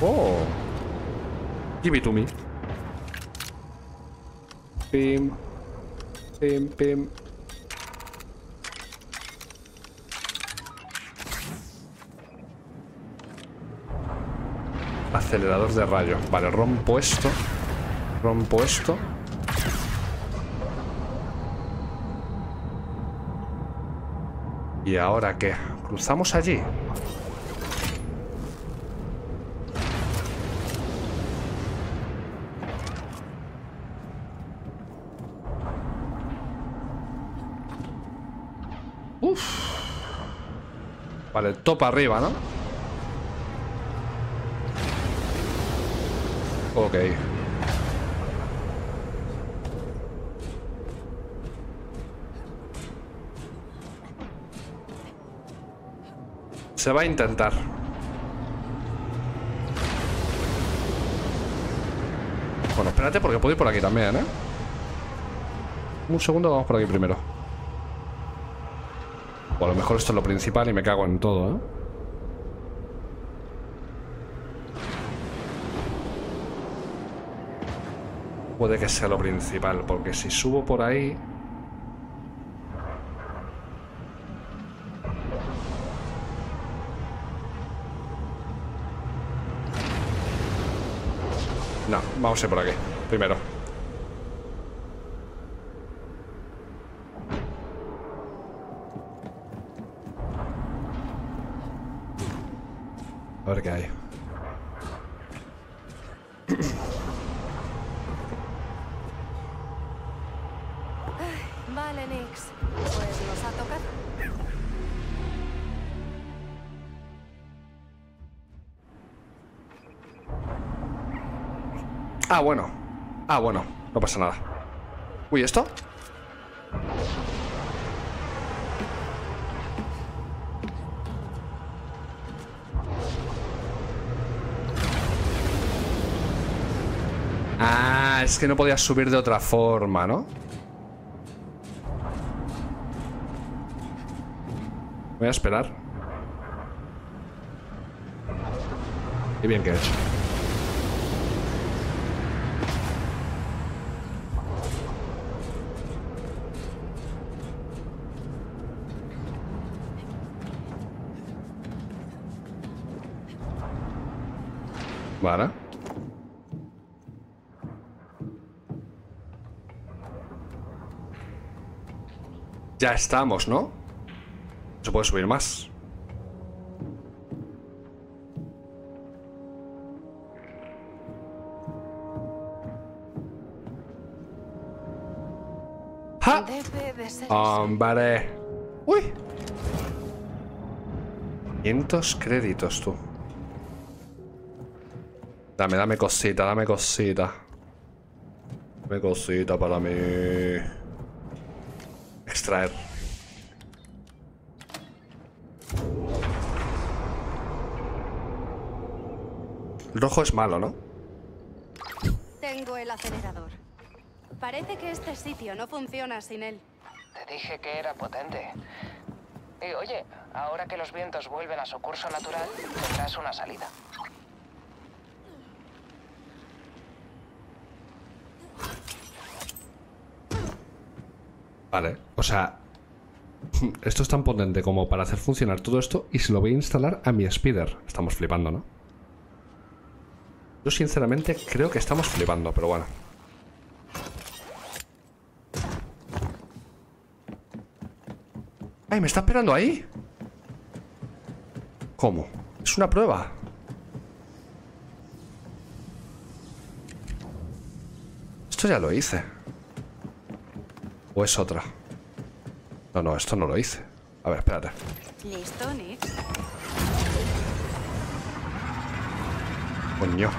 Oh. Give it to me. Pim. Pim, pim. Acelerador de rayo. Vale, rompo esto. Rompo esto. ¿Y ahora qué? ¿Cruzamos allí? Uf. Vale, topa arriba, ¿no? Ok. Se va a intentar. Bueno, espérate porque puedo ir por aquí también, ¿eh? Un segundo, vamos por aquí primero. O a lo mejor esto es lo principal y me cago en todo, ¿eh? Puede que sea lo principal, porque si subo por ahí... No, vamos a ir por aquí, primero. A ver qué hay. Vale, Nix. Pues nos ha tocado. Ah, bueno. Ah, bueno. No pasa nada. Uy, ¿esto? Ah, es que no podía subir de otra forma, ¿no? Voy a esperar. Y bien que he hecho. Vale. Ya estamos, ¿no? Se puede subir más. ¡Ja! ¡Hombre! ¡Uy! 500 créditos, tú. Dame, dame cosita, dame cosita. Dame cosita para mí. Extraer. El rojo es malo, ¿no? Tengo el acelerador. Parece que este sitio no funciona sin él. Te dije que era potente. Y oye, ahora que los vientos vuelven a su curso natural, tendrás una salida. Vale, o sea, esto es tan potente como para hacer funcionar todo esto y se lo voy a instalar a mi Speeder. Estamos flipando, ¿no? Yo sinceramente creo que estamos flipando, pero bueno. ¡Ay, me está esperando ahí! ¿Cómo? Es una prueba. Esto ya lo hice. ¿O es otra? No, no, esto no lo hice. A ver, espérate. Listo, Nix. Coño.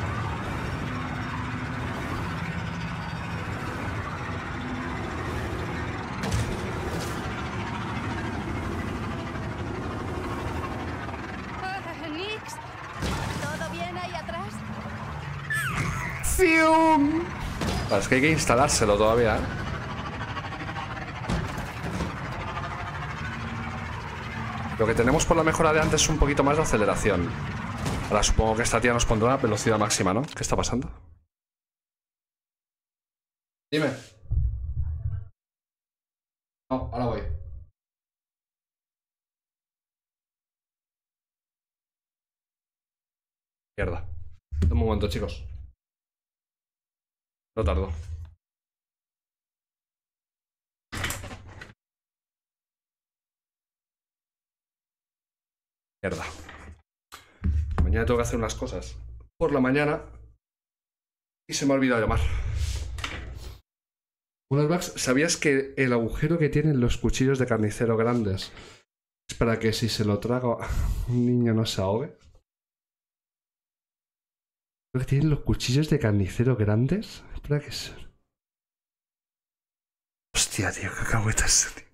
Nix, ¿todo bien ahí atrás? ¡Fium! Vale, es que hay que instalárselo todavía, ¿eh? Lo que tenemos por la mejora de antes es un poquito más de aceleración. Ahora supongo que esta tía nos pondrá velocidad máxima, ¿no? ¿Qué está pasando? Dime. No, ahora voy. Mierda. Un momento, chicos. No tardo. Mierda. Mañana tengo que hacer unas cosas por la mañana y se me ha olvidado llamar. Unas bugs, ¿sabías que el agujero que tienen los cuchillos de carnicero grandes es para que si se lo traga un niño no se ahogue? ¿Lo que tienen los cuchillos de carnicero grandes? Es para que se... Hostia, tío, qué cagüeta es, tío.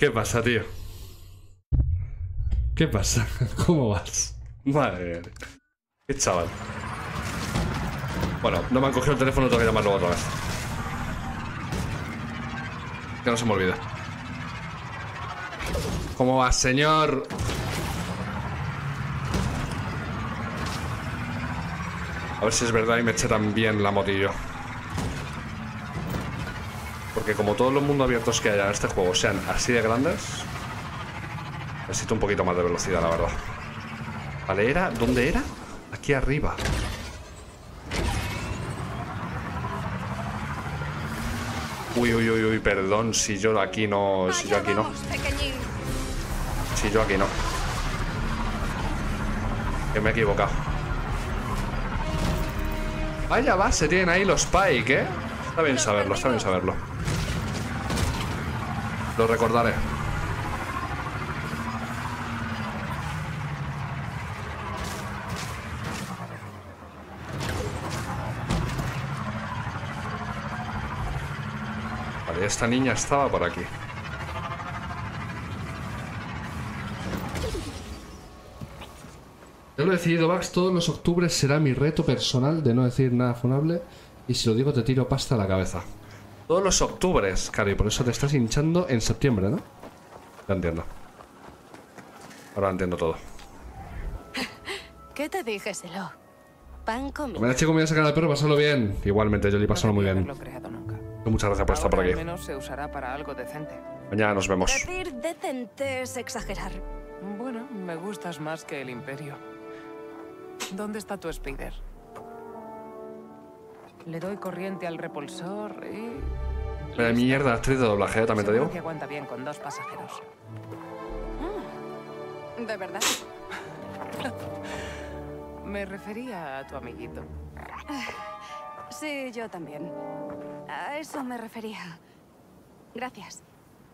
¿Qué pasa, tío? ¿Qué pasa? ¿Cómo vas? Madre mía. Qué chaval. Bueno, no me han cogido el teléfono, tengo que llamarlo otra vez. Que no se me olvide. ¿Cómo vas, señor? A ver si es verdad y me eché tan bien la motillo. Porque como todos los mundos abiertos que haya en este juego sean así de grandes... Necesito un poquito más de velocidad, la verdad. Vale, ¿era? ¿Dónde era? Aquí arriba. Uy, uy, uy, uy, perdón. Si yo aquí no... Si yo aquí no. Si yo aquí no. Que me he equivocado. Vaya va, se tienen ahí los Pyke, ¿eh? Está bien saberlo, está bien saberlo. Lo recordaré. Esta niña estaba por aquí. Yo lo he decidido, Vax. Todos los octubres será mi reto personal de no decir nada funable. Y si lo digo, te tiro pasta a la cabeza. Todos los octubres, Cari. Por eso te estás hinchando en septiembre, ¿no? Ya entiendo. Ahora entiendo todo. ¿Qué te dije, Selo? Pan comido. Mira, chico, me voy a sacar al perro. Pasarlo bien. Igualmente, yo le he pasado muy bien. Muchas gracias por estar por aquí. Al menos se usará para algo decente. Mañana nos vemos. Decir decente es exagerar. Bueno, me gustas más que el imperio. ¿Dónde está tu Speeder? Le doy corriente al repulsor y... mierda, actriz de doblaje, también te digo. Que aguanta bien con dos pasajeros. ¿De verdad? Me refería a tu amiguito. Sí, yo también. A eso me refería. Gracias.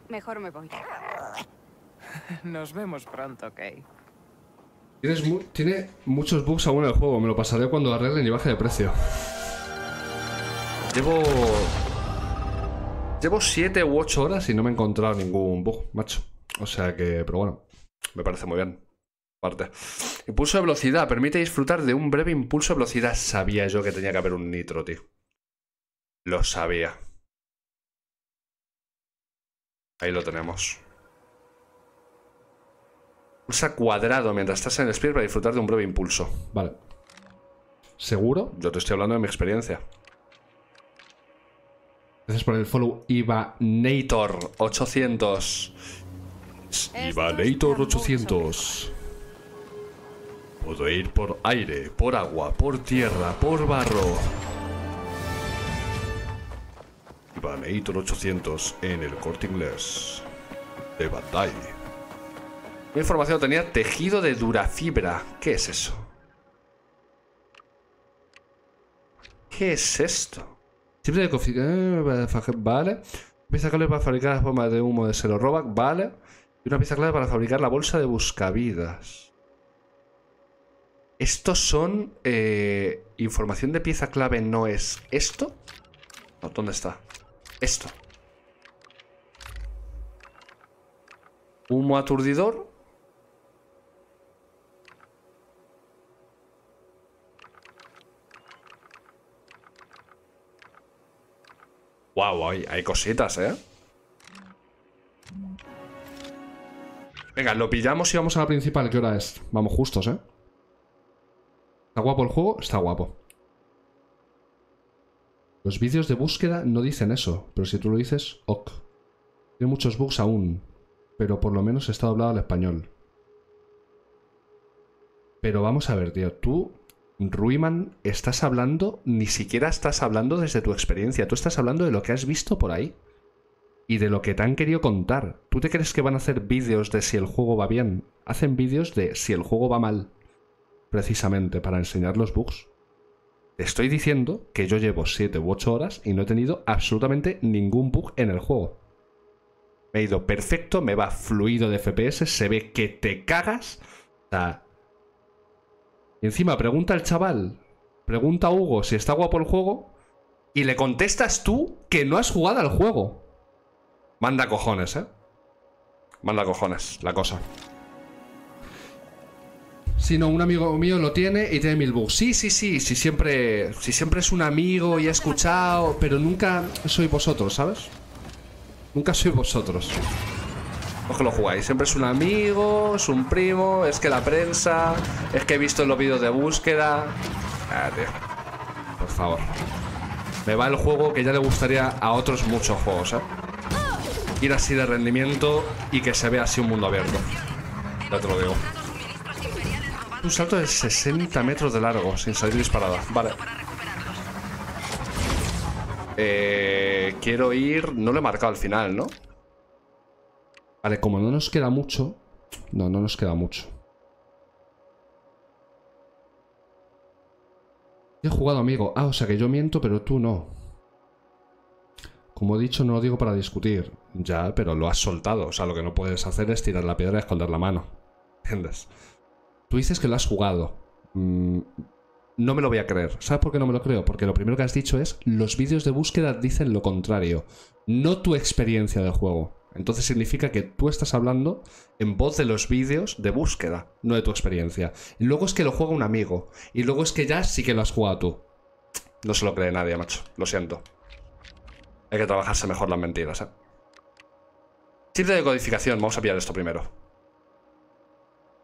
Mejor me voy. Nos vemos pronto, Kay. Tiene muchos bugs aún en el juego. Me lo pasaré cuando arreglen y baje de precio. Llevo 7 u 8 horas y no me he encontrado ningún bug, macho. O sea que, pero bueno, me parece muy bien. Parte. Impulso de velocidad. Permite disfrutar de un breve impulso de velocidad. Sabía yo que tenía que haber un nitro, tío. Lo sabía. Ahí lo tenemos. Pulsa cuadrado mientras estás en el Speeder para disfrutar de un breve impulso. Vale. ¿Seguro? Yo te estoy hablando de mi experiencia. Gracias por el follow, Ivanator 800. Ivanator 800. Puedo ir por aire, por agua, por tierra, por barro. Ivanator 800 en el Corte Inglés de Bandai. Mi información tenía tejido de durafibra. ¿Qué es eso? ¿Qué es esto? Simple de configurar. Vale. Pieza clave para fabricar las bombas de humo de Selo Robac. Vale. Y una pieza clave para fabricar la bolsa de buscavidas. Estos son... información de pieza clave no es esto. No, ¿dónde está? Esto. Humo aturdidor. Wow, hay cositas, ¿eh? Venga, lo pillamos y vamos a la principal. ¿Qué hora es? Vamos justos, ¿eh? ¿Está guapo el juego? Está guapo. Los vídeos de búsqueda no dicen eso, pero si tú lo dices, ok. Tiene muchos bugs aún, pero por lo menos está doblado al español. Pero vamos a ver, tío, tú, Ruiman, estás hablando, ni siquiera estás hablando desde tu experiencia, tú estás hablando de lo que has visto por ahí y de lo que te han querido contar. ¿Tú te crees que van a hacer vídeos de si el juego va bien? Hacen vídeos de si el juego va mal. Precisamente para enseñar los bugs. Te estoy diciendo que yo llevo 7 u 8 horas y no he tenido absolutamente ningún bug en el juego. Me he ido perfecto, me va fluido de FPS, se ve que te cagas. Y encima pregunta el chaval, pregunta a Hugo si está guapo el juego y le contestas tú que no has jugado al juego. Manda cojones, ¿eh? Manda cojones la cosa. Si no, un amigo mío lo tiene y tiene 1000 bugs. Sí, siempre es un amigo y he escuchado, pero nunca soy vosotros, ¿sabes? Nunca soy vosotros. No es que lo jugáis, siempre es un amigo, es un primo, es que la prensa, es que he visto los vídeos de búsqueda. Ah, tío. Por favor. Me va el juego que ya le gustaría a otros muchos juegos, ¿eh? Ir así de rendimiento y que se vea así un mundo abierto. Ya te lo digo. Un salto de 60 metros de largo sin salir disparada. Vale. Quiero ir... No lo he marcado al final, ¿no? Vale, como no nos queda mucho... No, no nos queda mucho. He jugado, amigo. Ah, o sea que yo miento, pero tú no. Como he dicho, no lo digo para discutir. Ya, pero lo has soltado. O sea, lo que no puedes hacer es tirar la piedra y esconder la mano. ¿Entiendes? Tú dices que lo has jugado. No me lo voy a creer. ¿Sabes por qué no me lo creo? Porque lo primero que has dicho es los vídeos de búsqueda dicen lo contrario. No tu experiencia del juego. Entonces significa que tú estás hablando en voz de los vídeos de búsqueda, no de tu experiencia. Y luego es que lo juega un amigo. Y luego es que ya sí que lo has jugado tú. No se lo cree nadie, macho. Lo siento. Hay que trabajarse mejor las mentiras, ¿eh? Chip de decodificación. Vamos a pillar esto primero.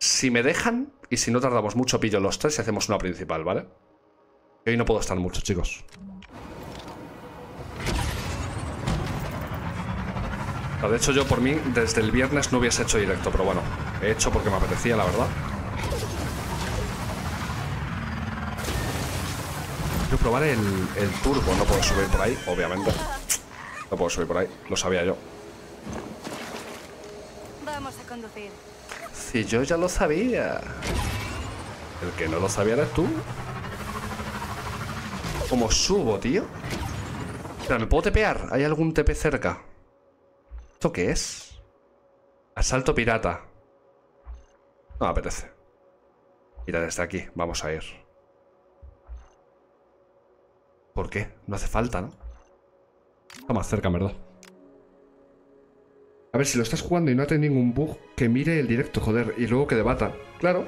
Si me dejan, y si no tardamos mucho, pillo los tres y hacemos una principal, ¿vale? Hoy no puedo estar mucho, chicos. De hecho, yo por mí, desde el viernes no hubiese hecho directo, pero bueno, he hecho porque me apetecía, la verdad. Quiero probar el turbo. No puedo subir por ahí, obviamente. No puedo subir por ahí, lo sabía yo. Vamos a conducir. Si yo ya lo sabía. El que no lo sabía eres tú. ¿Cómo subo, tío? Espera, ¿me puedo tepear? ¿Hay algún TP cerca? ¿Esto qué es? Asalto pirata. No me apetece. Mira, desde aquí, vamos a ir. ¿Por qué? No hace falta, ¿no? Está más cerca, en verdad. A ver, si lo estás jugando y no hace ningún bug, que mire el directo, joder, y luego que debata. Claro.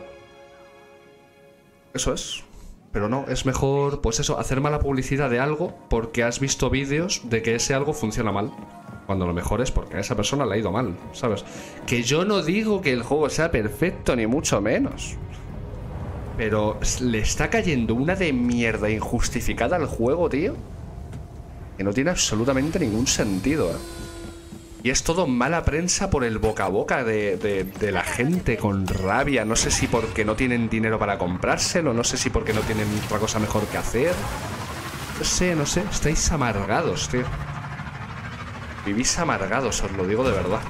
Eso es. Pero no, es mejor, pues eso, hacer mala publicidad de algo porque has visto vídeos de que ese algo funciona mal, cuando lo mejor es porque a esa persona le ha ido mal, ¿sabes? Que yo no digo que el juego sea perfecto, ni mucho menos, pero le está cayendo una de mierda injustificada al juego, tío, que no tiene absolutamente ningún sentido, ¿eh? Y es todo mala prensa por el boca a boca de la gente con rabia. No sé si porque no tienen dinero para comprárselo, no sé si porque no tienen otra cosa mejor que hacer. No sé, estáis amargados, tío. Vivís amargados, os lo digo de verdad.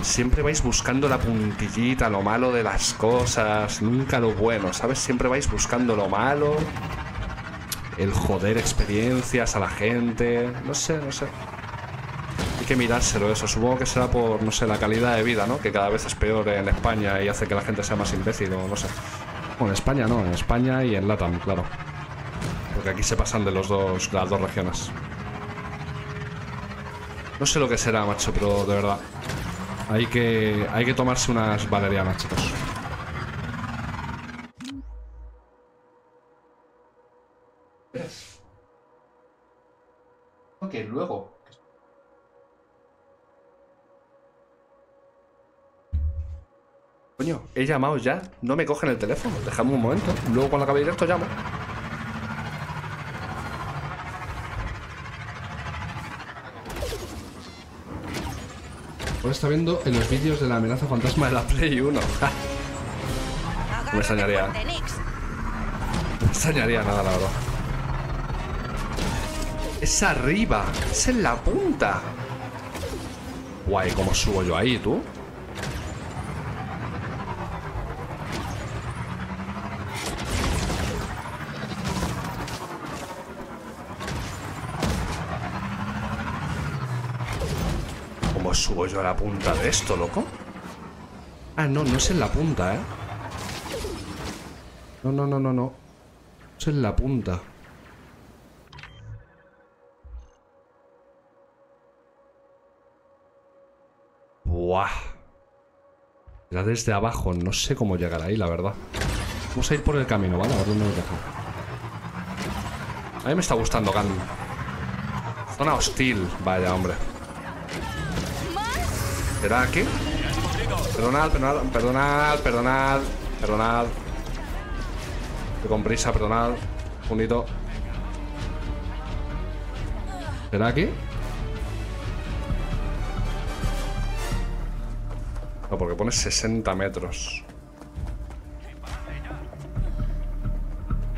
Siempre vais buscando la puntillita, lo malo de las cosas, nunca lo bueno, ¿sabes? Siempre vais buscando lo malo, el joder experiencias a la gente, no sé. Hay que mirárselo eso, supongo que será por, no sé, la calidad de vida, ¿no? Que cada vez es peor en España y hace que la gente sea más imbécil o no sé. Bueno, en España no, en España y en LATAM, claro. Porque aquí se pasan de las dos regiones. No sé lo que será, macho, pero de verdad. Hay que tomarse unas valerianas, chicos. Ok, luego. Coño, he llamado ya. No me cogen el teléfono. Dejadme un momento. Luego cuando acabe directo llamo. Ahora está viendo en los vídeos de la amenaza fantasma de la Play 1. No me extrañaría. No me extrañaría nada, la verdad. Es arriba. Es en la punta. Guay, ¿cómo subo yo ahí, tú? ¿Subo yo a la punta de esto, loco? Ah, no, no es en la punta, ¿eh? No. Es en la punta. Buah. Era desde abajo. No sé cómo llegar ahí, la verdad. Vamos a ir por el camino, ¿vale? A ver dónde nos dejo. A mí me está gustando, Gan. Zona hostil. Vaya, hombre. ¿Será aquí? Perdonad. Estoy con prisa, perdonad. Bonito. ¿Será aquí? No, porque pone 60 metros.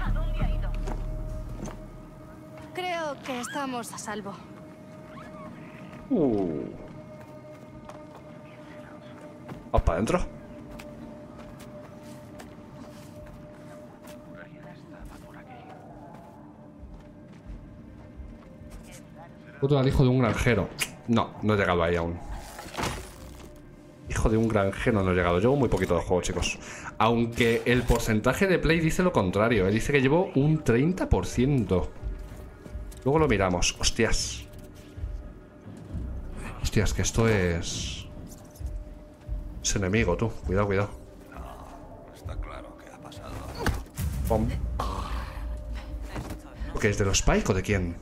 ¿A dónde ha ido? Creo que estamos a salvo. Vamos para adentro. Otro al hijo de un granjero. No, no he llegado ahí aún. Hijo de un granjero no he llegado. Llevo muy poquito de juego, chicos. Aunque el porcentaje de play dice lo contrario. Él dice que llevo un 30%. Luego lo miramos. Hostias. Hostias, que esto es... Es enemigo, tú. Cuidado. No, está claro que ha pasado. Pom. ¿O qué es de los Pyke o de quién?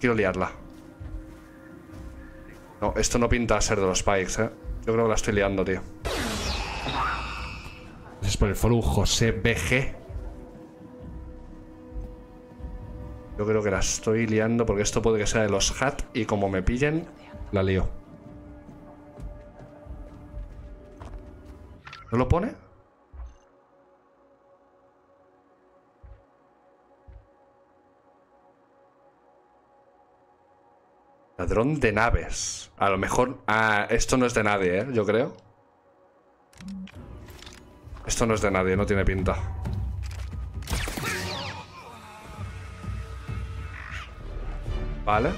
Quiero liarla. No, esto no pinta a ser de los Pyke, ¿eh? Yo creo que la estoy liando, tío. Es por el follow José BG. Yo creo que la estoy liando porque esto puede que sea de los Hat y como me pillen, la lío. ¿No lo pone? Ladrón de naves. A lo mejor... Ah, esto no es de nadie, ¿eh? Yo creo. Esto no es de nadie, no tiene pinta. Vale.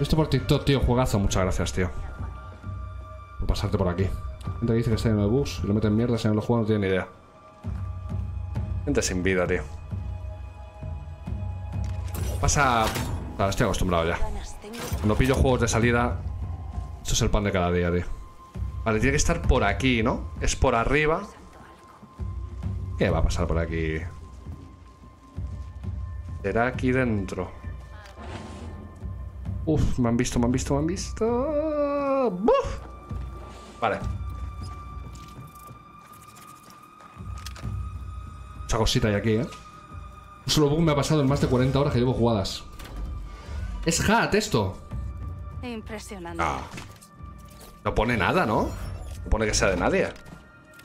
Esto por TikTok, tío. Juegazo. Muchas gracias, tío. Por pasarte por aquí. Gente que dice que está en el bus y lo meten mierda, si no lo juegan no tiene ni idea. Gente sin vida, tío. Pasa... Claro, estoy acostumbrado ya. Cuando pillo juegos de salida, esto es el pan de cada día, tío. Vale, tiene que estar por aquí, ¿no? Es por arriba. ¿Qué va a pasar por aquí? Será aquí dentro. Uf, me han visto, me han visto, me han visto. ¡Buf! Vale. Mucha cosita hay aquí, ¿eh? Un solo bug me ha pasado en más de 40 horas que llevo jugadas. ¡Es hat esto! Impresionante. Ah. No pone nada, ¿no? No pone que sea de nadie.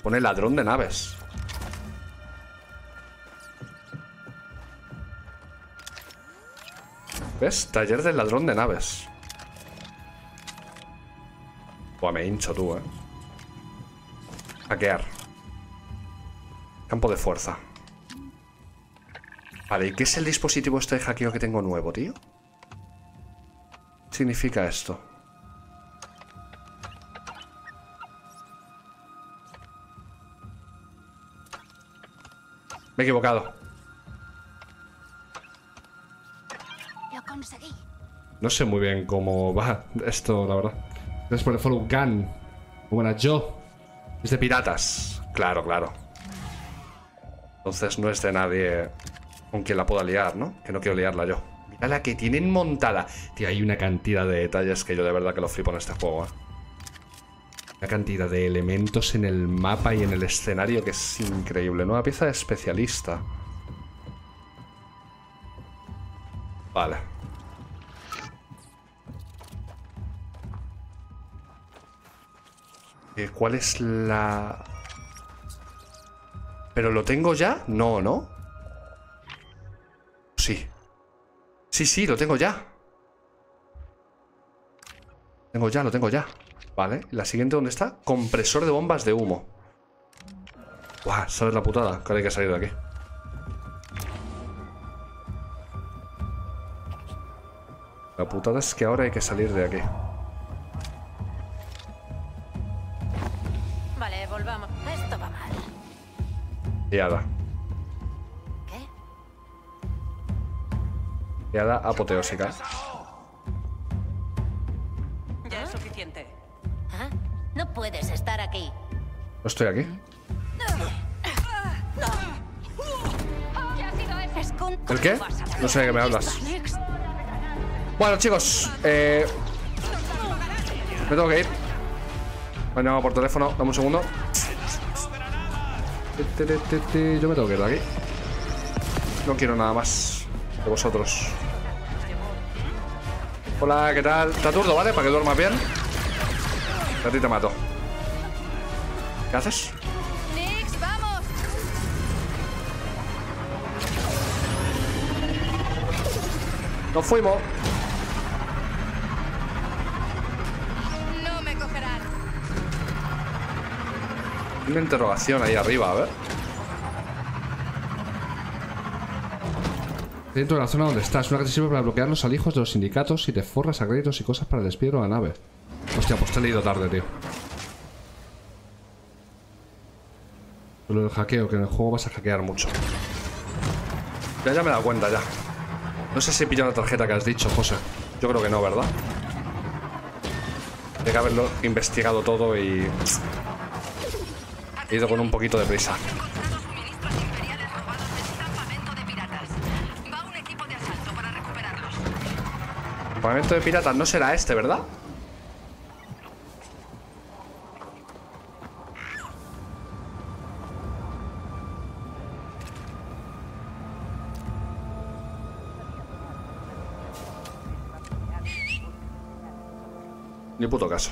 Pone ladrón de naves. ¿Ves? Taller del ladrón de naves. Buah, me hincho tú, ¿eh? Hackear. Campo de fuerza. Vale, ¿y qué es el dispositivo este de hackeo que tengo nuevo, tío? ¿Qué significa esto? Me he equivocado. Lo conseguí. No sé muy bien cómo va esto, la verdad. Gracias por el follow gun. Bueno, yo. Es de piratas. Claro, claro. Entonces no es de nadie con quien la pueda liar, ¿no? Que no quiero liarla yo. Mira la que tienen montada. Tío, hay una cantidad de detalles que yo de verdad que lo flipo en este juego, ¿eh? Una cantidad de elementos en el mapa y en el escenario que es increíble. Nueva pieza de especialista. Vale. ¿Cuál es la...? ¿Pero lo tengo ya? No, ¿no? Sí. Sí, sí, lo tengo ya. Tengo ya, lo tengo ya. Vale, la siguiente, ¿dónde está? Compresor de bombas de humo. Buah, ¿sabes la putada? Que ahora hay que salir de aquí. La putada es que ahora hay que salir de aquí. Vale, volvamos. Esto va mal. Liada. ¿Qué? Liada apoteósica. Ya es suficiente. ¿Ah? No puedes estar aquí. No estoy aquí. ¿El qué? No sé de qué me hablas. Bueno, chicos, me tengo que ir. Me han llamado por teléfono. Dame un segundo. Yo me tengo que ir de aquí. No quiero nada más de vosotros. Hola, ¿qué tal? Te aturdo, ¿vale? Para que duermas bien. A ti te mato. ¿Qué haces? Nix, vamos. Nos fuimos. Una interrogación ahí arriba, a ver. Dentro de la zona donde estás, una que te sirve para bloquear los alijos de los sindicatos y te forras a créditos y cosas para el despido de la nave. Hostia, pues te he leído tarde, tío. Lo del hackeo, que en el juego vas a hackear mucho. Ya me he dado cuenta, ya. No sé si he pillado la tarjeta que has dicho, José. Yo creo que no, ¿verdad? Tiene que haberlo investigado todo y... He ido con un poquito de prisa. El campamento de piratas no será este, ¿verdad? Ni puto caso.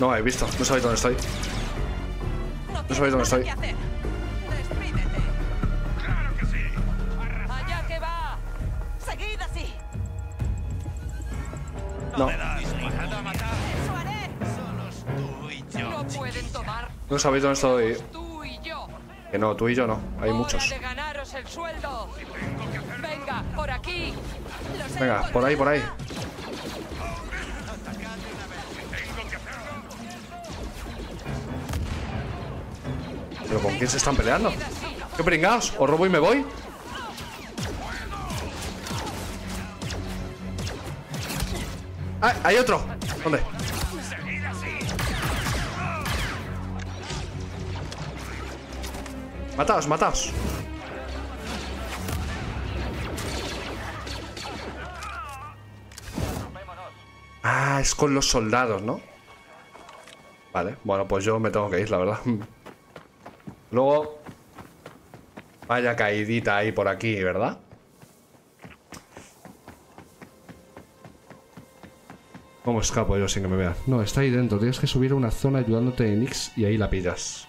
No me habéis visto, no sabéis dónde estoy. No sabéis dónde estoy. No. No sabéis dónde estoy. Que no, tú y yo no. Hay muchos. Venga, por ahí, por ahí. ¿Pero con quién se están peleando? ¿Qué pringaos? ¿Os robo y me voy? ¡Ah! ¡Hay otro! ¿Dónde? ¡Mataos, mataos! Ah, es con los soldados, ¿no? Vale, bueno, pues yo me tengo que ir, la verdad. Luego, vaya caidita ahí por aquí, ¿verdad? ¿Cómo escapo yo sin que me vean? No, está ahí dentro. Tienes que subir a una zona ayudándote de Nix y ahí la pillas.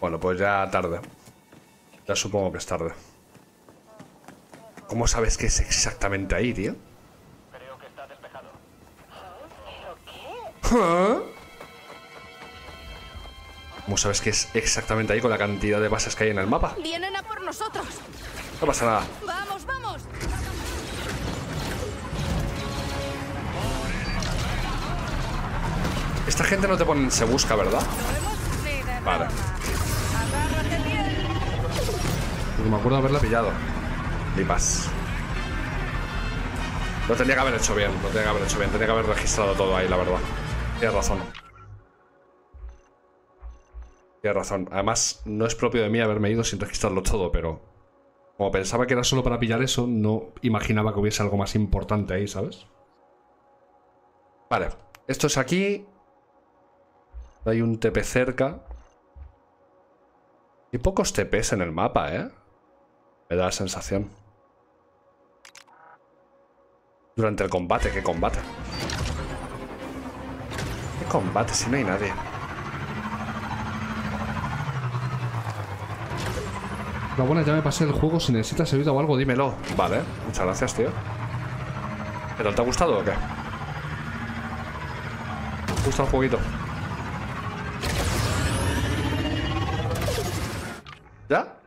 Bueno, pues ya tarde. Ya supongo que es tarde. ¿Cómo sabes que es exactamente ahí, tío? Creo que está despejado. ¿Pero qué? ¿Cómo sabes que es exactamente ahí con la cantidad de bases que hay en el mapa? Vienen a por nosotros. No pasa nada. Vamos, vamos. Esta gente no te pone en se busca, ¿verdad? Vale. Pues me acuerdo haberla pillado. Lipas. Lo tendría que haber hecho bien, lo tenía que haber hecho bien. Tenía que haber registrado todo ahí, la verdad. Tienes razón. Razón. Además, no es propio de mí haberme ido sin registrarlo todo, pero como pensaba que era solo para pillar eso, no imaginaba que hubiese algo más importante ahí, ¿sabes? Vale, esto es aquí. Hay un TP cerca. Hay pocos TPs en el mapa, ¿eh? Me da la sensación. Durante el combate, ¿qué combate? ¿Qué combate si no hay nadie? La buena, ya me pasé el juego. Si necesitas ayuda o algo, dímelo. Vale, muchas gracias, tío. ¿Pero te ha gustado o qué? ¿Te gusta el jueguito? ¿Ya?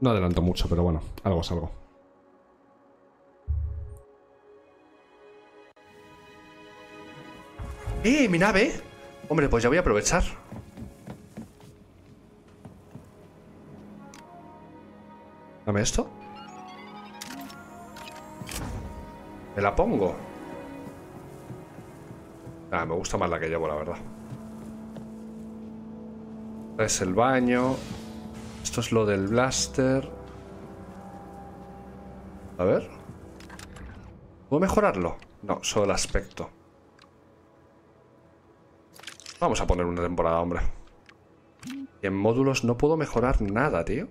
No adelanto mucho, pero bueno, algo es algo. ¡Eh, mi nave! Hombre, pues ya voy a aprovechar. Dame esto. Me la pongo. Ah, me gusta más la que llevo, la verdad. Este es el baño. Esto es lo del blaster. A ver. ¿Puedo mejorarlo? No, solo el aspecto. Vamos a poner una temporada, hombre. Y en módulos no puedo mejorar nada, tío.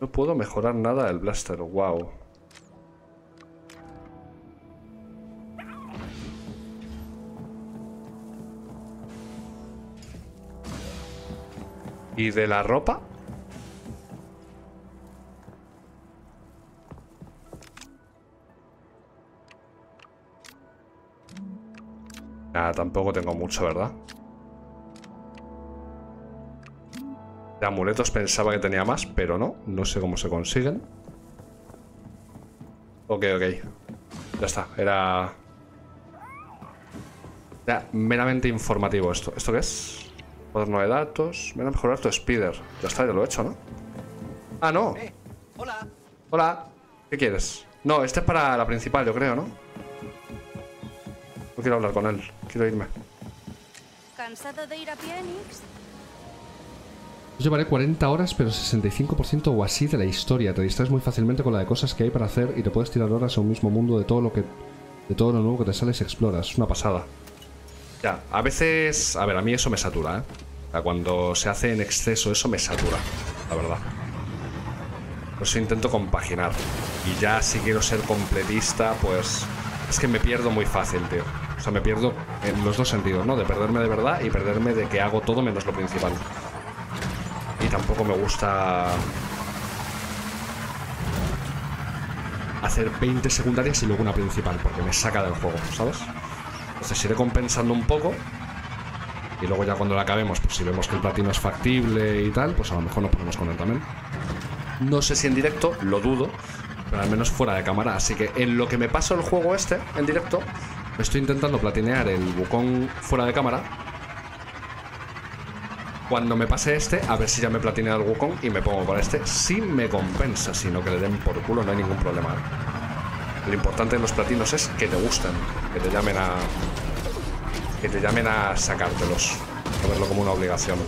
No puedo mejorar nada del blaster, wow. ¿Y de la ropa? Nada, tampoco tengo mucho, ¿verdad? De amuletos pensaba que tenía más, pero no. No sé cómo se consiguen. Ok, ok. Ya está, era... Era meramente informativo esto. ¿Esto qué es? Cuaderno de datos. Ven a mejorar tu Speeder. Ya está, ya lo he hecho, ¿no? ¡Ah, no! Hola. Hola. ¿Qué quieres? No, este es para la principal, yo creo, ¿no? No quiero hablar con él. Quiero irme. ¿Cansado de ir a pie, Nix? Yo llevaré 40 horas, pero 65% o así de la historia. Te distraes muy fácilmente con la de cosas que hay para hacer y te puedes tirar horas a un mismo mundo de todo lo nuevo que te sales y exploras. Es una pasada. Ya, a veces... A ver, a mí eso me satura, ¿eh? O sea, cuando se hace en exceso eso me satura, la verdad. Por eso intento compaginar. Y ya si quiero ser completista, pues... Es que me pierdo muy fácil, tío. O sea, me pierdo en los dos sentidos, ¿no? De perderme de verdad y perderme de que hago todo menos lo principal. Y tampoco me gusta hacer 20 secundarias y luego una principal, porque me saca del juego, ¿sabes? Entonces iré compensando un poco. Y luego ya cuando la acabemos, pues si vemos que el platino es factible y tal, pues a lo mejor nos ponemos con él también. No sé si en directo, lo dudo, pero al menos fuera de cámara. Así que en lo que me paso el juego este, en directo, estoy intentando platinear el Wukong fuera de cámara. Cuando me pase este, a ver si ya me platinea el Wukong y me pongo para este. Si me compensa, sino que le den por culo, no hay ningún problema. Lo importante de los platinos es que te gusten, que te llamen a... que te llamen a sacártelos, a verlo como una obligación.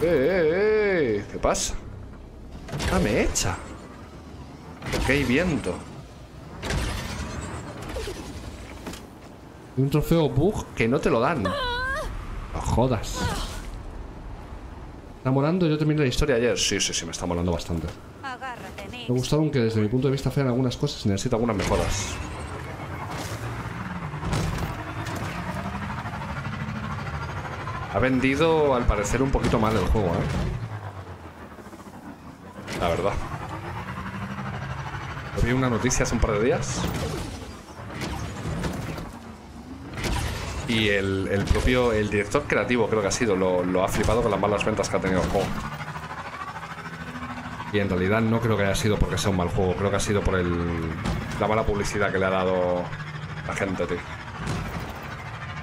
¿Qué pasa? Ah, me echa. Porque hay viento. Un trofeo bug que no te lo dan. No jodas. ¿Está molando? Yo terminé la historia ayer. Sí, sí, sí, me está molando bastante. Me ha gustado, aunque desde mi punto de vista fean algunas cosas y necesito algunas mejoras. Ha vendido, al parecer, un poquito mal el juego, ¿eh? La verdad. Lo vi una noticia hace un par de días. Y el propio, el director creativo, creo que ha sido, lo ha flipado con las malas ventas que ha tenido el juego. Y en realidad no creo que haya sido porque sea un mal juego. Creo que ha sido por la mala publicidad que le ha dado la gente, tío.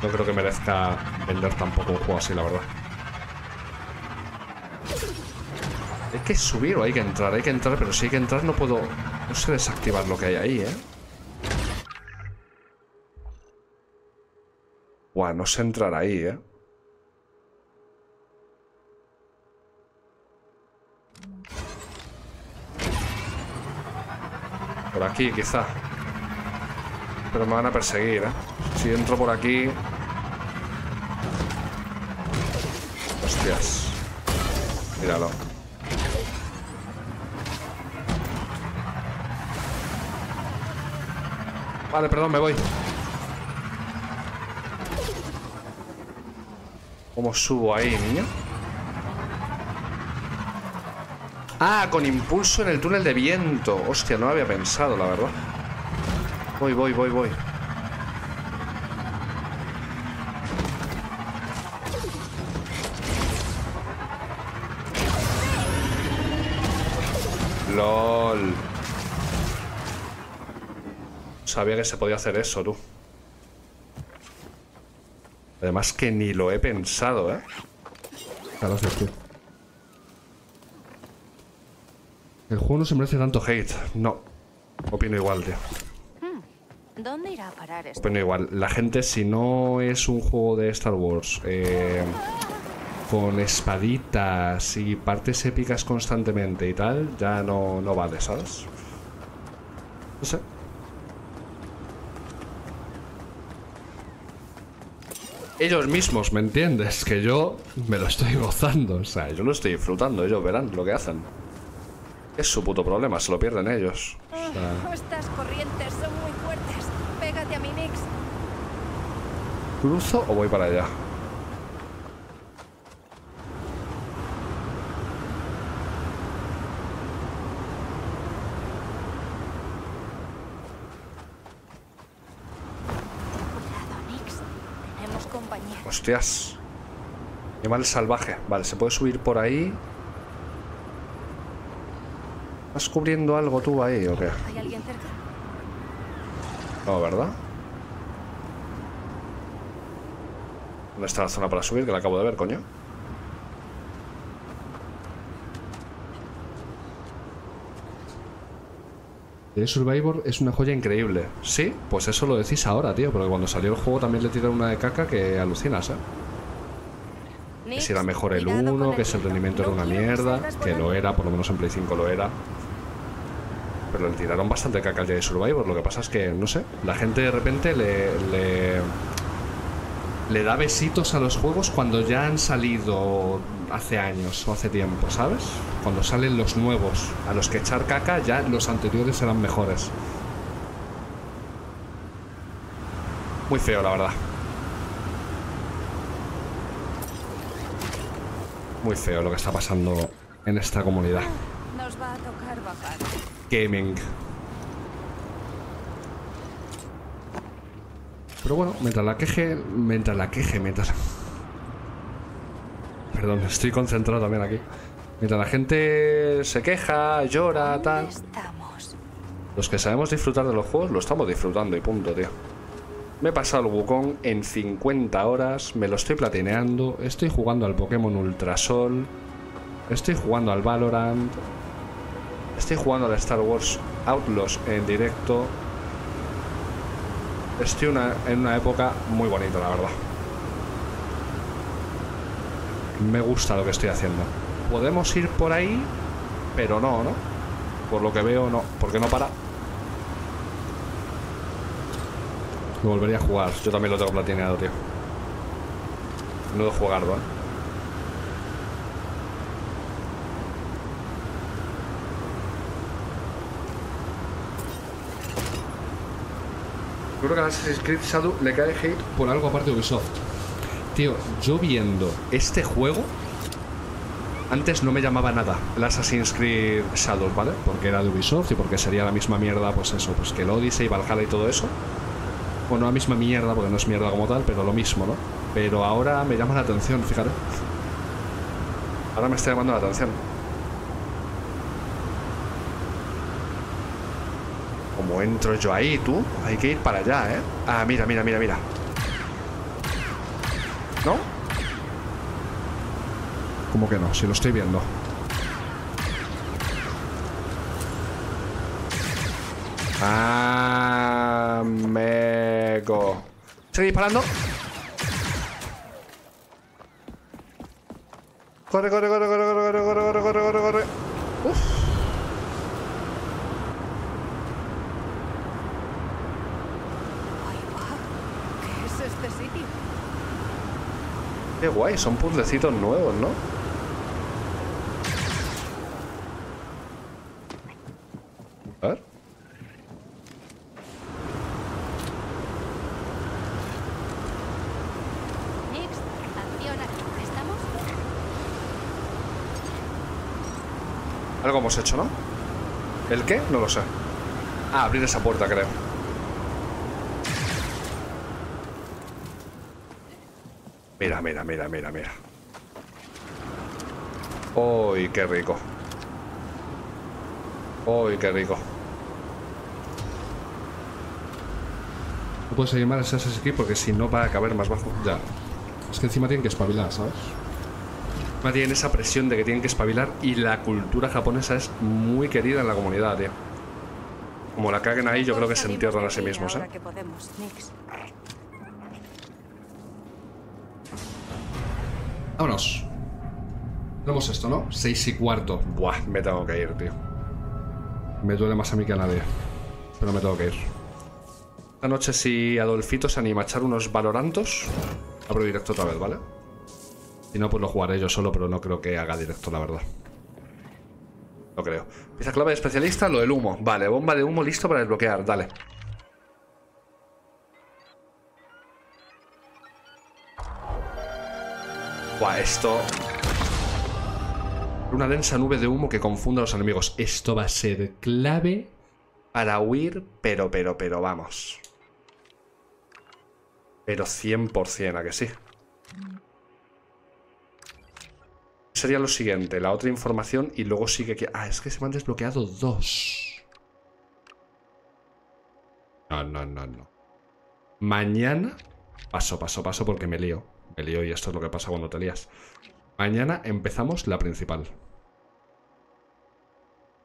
No creo que merezca vender tampoco un juego así, la verdad. ¿Hay que subir o hay que entrar? Hay que entrar, pero si hay que entrar no puedo... No sé desactivar lo que hay ahí, ¿eh? Buah, no sé entrar ahí, ¿eh? Por aquí, quizá. Pero me van a perseguir, ¿eh? Si entro por aquí... Hostias. Míralo. Vale, perdón, me voy. ¿Cómo subo ahí, niño? Ah, con impulso en el túnel de viento. Hostia, no lo había pensado, la verdad. Voy, voy, voy, voy. LOL. Sabía que se podía hacer eso, tú. Además que ni lo he pensado, ¿eh? Claro, es decir. El juego no se merece tanto hate. No. Opino igual, tío. ¿Dónde irá a parar esto? Opino igual. La gente, si no es un juego de Star Wars... con espaditas y partes épicas constantemente y tal, ya no vale, ¿sabes? No sé. Ellos mismos, ¿me entiendes? Que yo me lo estoy gozando, o sea, yo lo estoy disfrutando, ellos verán lo que hacen. Es su puto problema, se lo pierden ellos. O sea... Estas corrientes son muy fuertes, pégate a mi Nix. ¿Cruzo o voy para allá? Hostias. Animal salvaje. Vale, se puede subir por ahí. ¿Estás cubriendo algo tú ahí o qué? ¿Hay alguien cerca? No, ¿verdad? ¿Dónde está la zona para subir? Que la acabo de ver, coño. Jedi Survivor es una joya increíble. Sí, pues eso lo decís ahora, tío. Porque cuando salió el juego también le tiraron una de caca que alucinas, ¿eh? Que si era mejor el 1, que si el rendimiento era una mierda. Que lo era, por lo menos en Play 5 lo era. Pero le tiraron bastante caca al Jedi Survivor. Lo que pasa es que, no sé, la gente de repente le da besitos a los juegos cuando ya han salido hace años o hace tiempo, ¿sabes? Cuando salen los nuevos, a los que echar caca, ya los anteriores serán mejores. Muy feo, la verdad. Muy feo lo que está pasando en esta comunidad. Nos va a tocar bajar. Gaming. Pero bueno, mientras la queje... Perdón, estoy concentrado también aquí. Mientras la gente se queja, llora, tal... Los que sabemos disfrutar de los juegos, lo estamos disfrutando y punto, tío. Me he pasado el Wukong en 50 horas, me lo estoy platineando, estoy jugando al Pokémon Ultrasol, estoy jugando al Valorant, estoy jugando al Star Wars Outlaws en directo. Estoy en una época muy bonita, la verdad. Me gusta lo que estoy haciendo. Podemos ir por ahí, pero no, ¿no? Por lo que veo, no, porque no para. Lo volvería a jugar. Yo también lo tengo platineado, tío. No de jugarlo, ¿eh? Creo que a Assassin's Creed Shadow le cae hate por algo aparte de Ubisoft. Tío, yo viendo este juego... Antes no me llamaba nada el Assassin's Creed Shadows, ¿vale? Porque era de Ubisoft y porque sería la misma mierda, pues eso, pues que el Odyssey, Valhalla y todo eso. Bueno, la misma mierda, porque no es mierda como tal, pero lo mismo, ¿no? Pero ahora me llama la atención, fíjate. Ahora me está llamando la atención. Como entro yo ahí, tú, hay que ir para allá, ¿eh? Ah, mira, mira, mira, mira. ¿No? ¿Cómo que no? Si lo estoy viendo. Amigo. ¿Sigue disparando? Corre, corre, corre, corre, corre, corre, corre, corre, corre, corre. Uf. ¿Qué es este sitio? Qué guay, son puzzlecitos nuevos, ¿no? A ver. Nix, acción aquí. ¿Estamos? Algo hemos hecho, ¿no? ¿El qué? No lo sé. Ah, abrir esa puerta, creo. Mira, mira, mira, mira, mira. ¡Uy, qué rico! ¡Uy, qué rico! No puedes animar a Assassin's Creed porque si no va a caber más bajo. Ya. Es que encima tienen que espabilar, ¿sabes? Encima tienen esa presión de que tienen que espabilar y la cultura japonesa es muy querida en la comunidad, tío. Como la caguen ahí, yo creo que se entierran a sí mismos, ¿eh? Vámonos. Tenemos esto, ¿no? 6:15. Buah, me tengo que ir, tío. Me duele más a mí que a nadie. Pero me tengo que ir. Esta noche, si Adolfito se anima a echar unos valorantos, abro directo otra vez, ¿vale? Si no, pues lo jugaré yo solo, pero no creo que haga directo, la verdad. No creo. Pieza clave de especialista, lo del humo. Vale, bomba de humo listo para desbloquear, dale. Buah, esto... Una densa nube de humo que confunda a los enemigos. Esto va a ser clave para huir, pero, vamos. Pero 100%, ¿a que sí? Sería lo siguiente, la otra información y luego sigue que... Ah, es que se me han desbloqueado dos. No, no, no, no. Mañana... Paso, porque me lío. Me lío y esto es lo que pasa cuando te lías. Mañana empezamos la principal.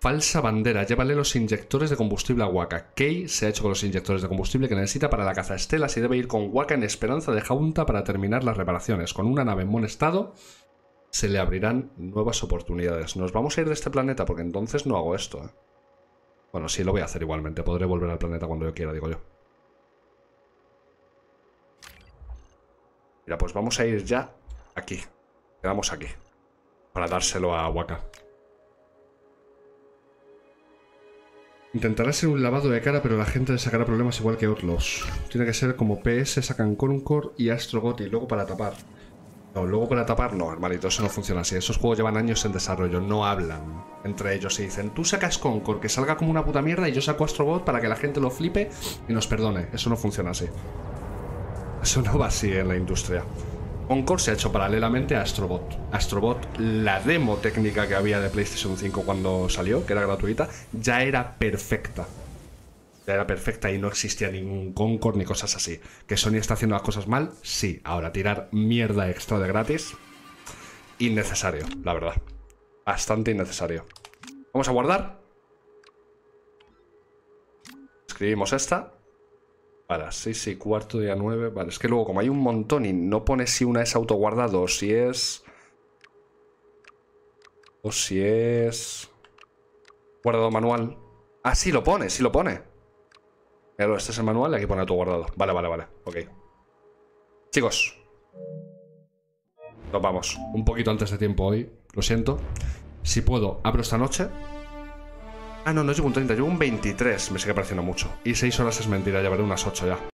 Falsa bandera. Llévale los inyectores de combustible a Waka. Kay se ha hecho con los inyectores de combustible que necesita para la cazaestelas y debe ir con Waka en esperanza de Jaunta para terminar las reparaciones. Con una nave en buen estado se le abrirán nuevas oportunidades. Nos vamos a ir de este planeta porque entonces no hago esto, ¿eh? Bueno, sí, lo voy a hacer igualmente. Podré volver al planeta cuando yo quiera, digo yo. Mira, pues vamos a ir ya aquí. Quedamos aquí. Para dárselo a Waka. Intentará ser un lavado de cara, pero la gente le sacará problemas igual que Outlaws. Tiene que ser como PS, sacan Concord y Astrobot y luego para tapar. No, luego para tapar no, hermanito, eso no funciona así. Esos juegos llevan años en desarrollo, no hablan entre ellos. Se dicen, tú sacas Concord, que salga como una puta mierda, y yo saco Astrobot para que la gente lo flipe y nos perdone. Eso no funciona así. Eso no va así en la industria. Concord se ha hecho paralelamente a Astrobot. Astrobot, la demo técnica que había de PlayStation 5 cuando salió, que era gratuita, ya era perfecta. Ya era perfecta y no existía ningún Concord ni cosas así. ¿Que Sony está haciendo las cosas mal? Sí. Ahora, tirar mierda extra de gratis, innecesario, la verdad. Bastante innecesario. Vamos a guardar. Escribimos esta. Para 6 y cuarto, día 9. Vale, es que luego como hay un montón y no pone si una es autoguardado o si es... O si es... guardado manual. Ah, sí lo pone, sí lo pone. Pero este es el manual y aquí pone autoguardado. Vale, vale, vale, ok. Chicos, nos vamos. Un poquito antes de tiempo hoy, lo siento. Si puedo, abro esta noche. Ah, no, no llevo un 30, llevo un 23. Me sigue pareciendo mucho. Y 6 horas es mentira, llevaré unas 8 ya.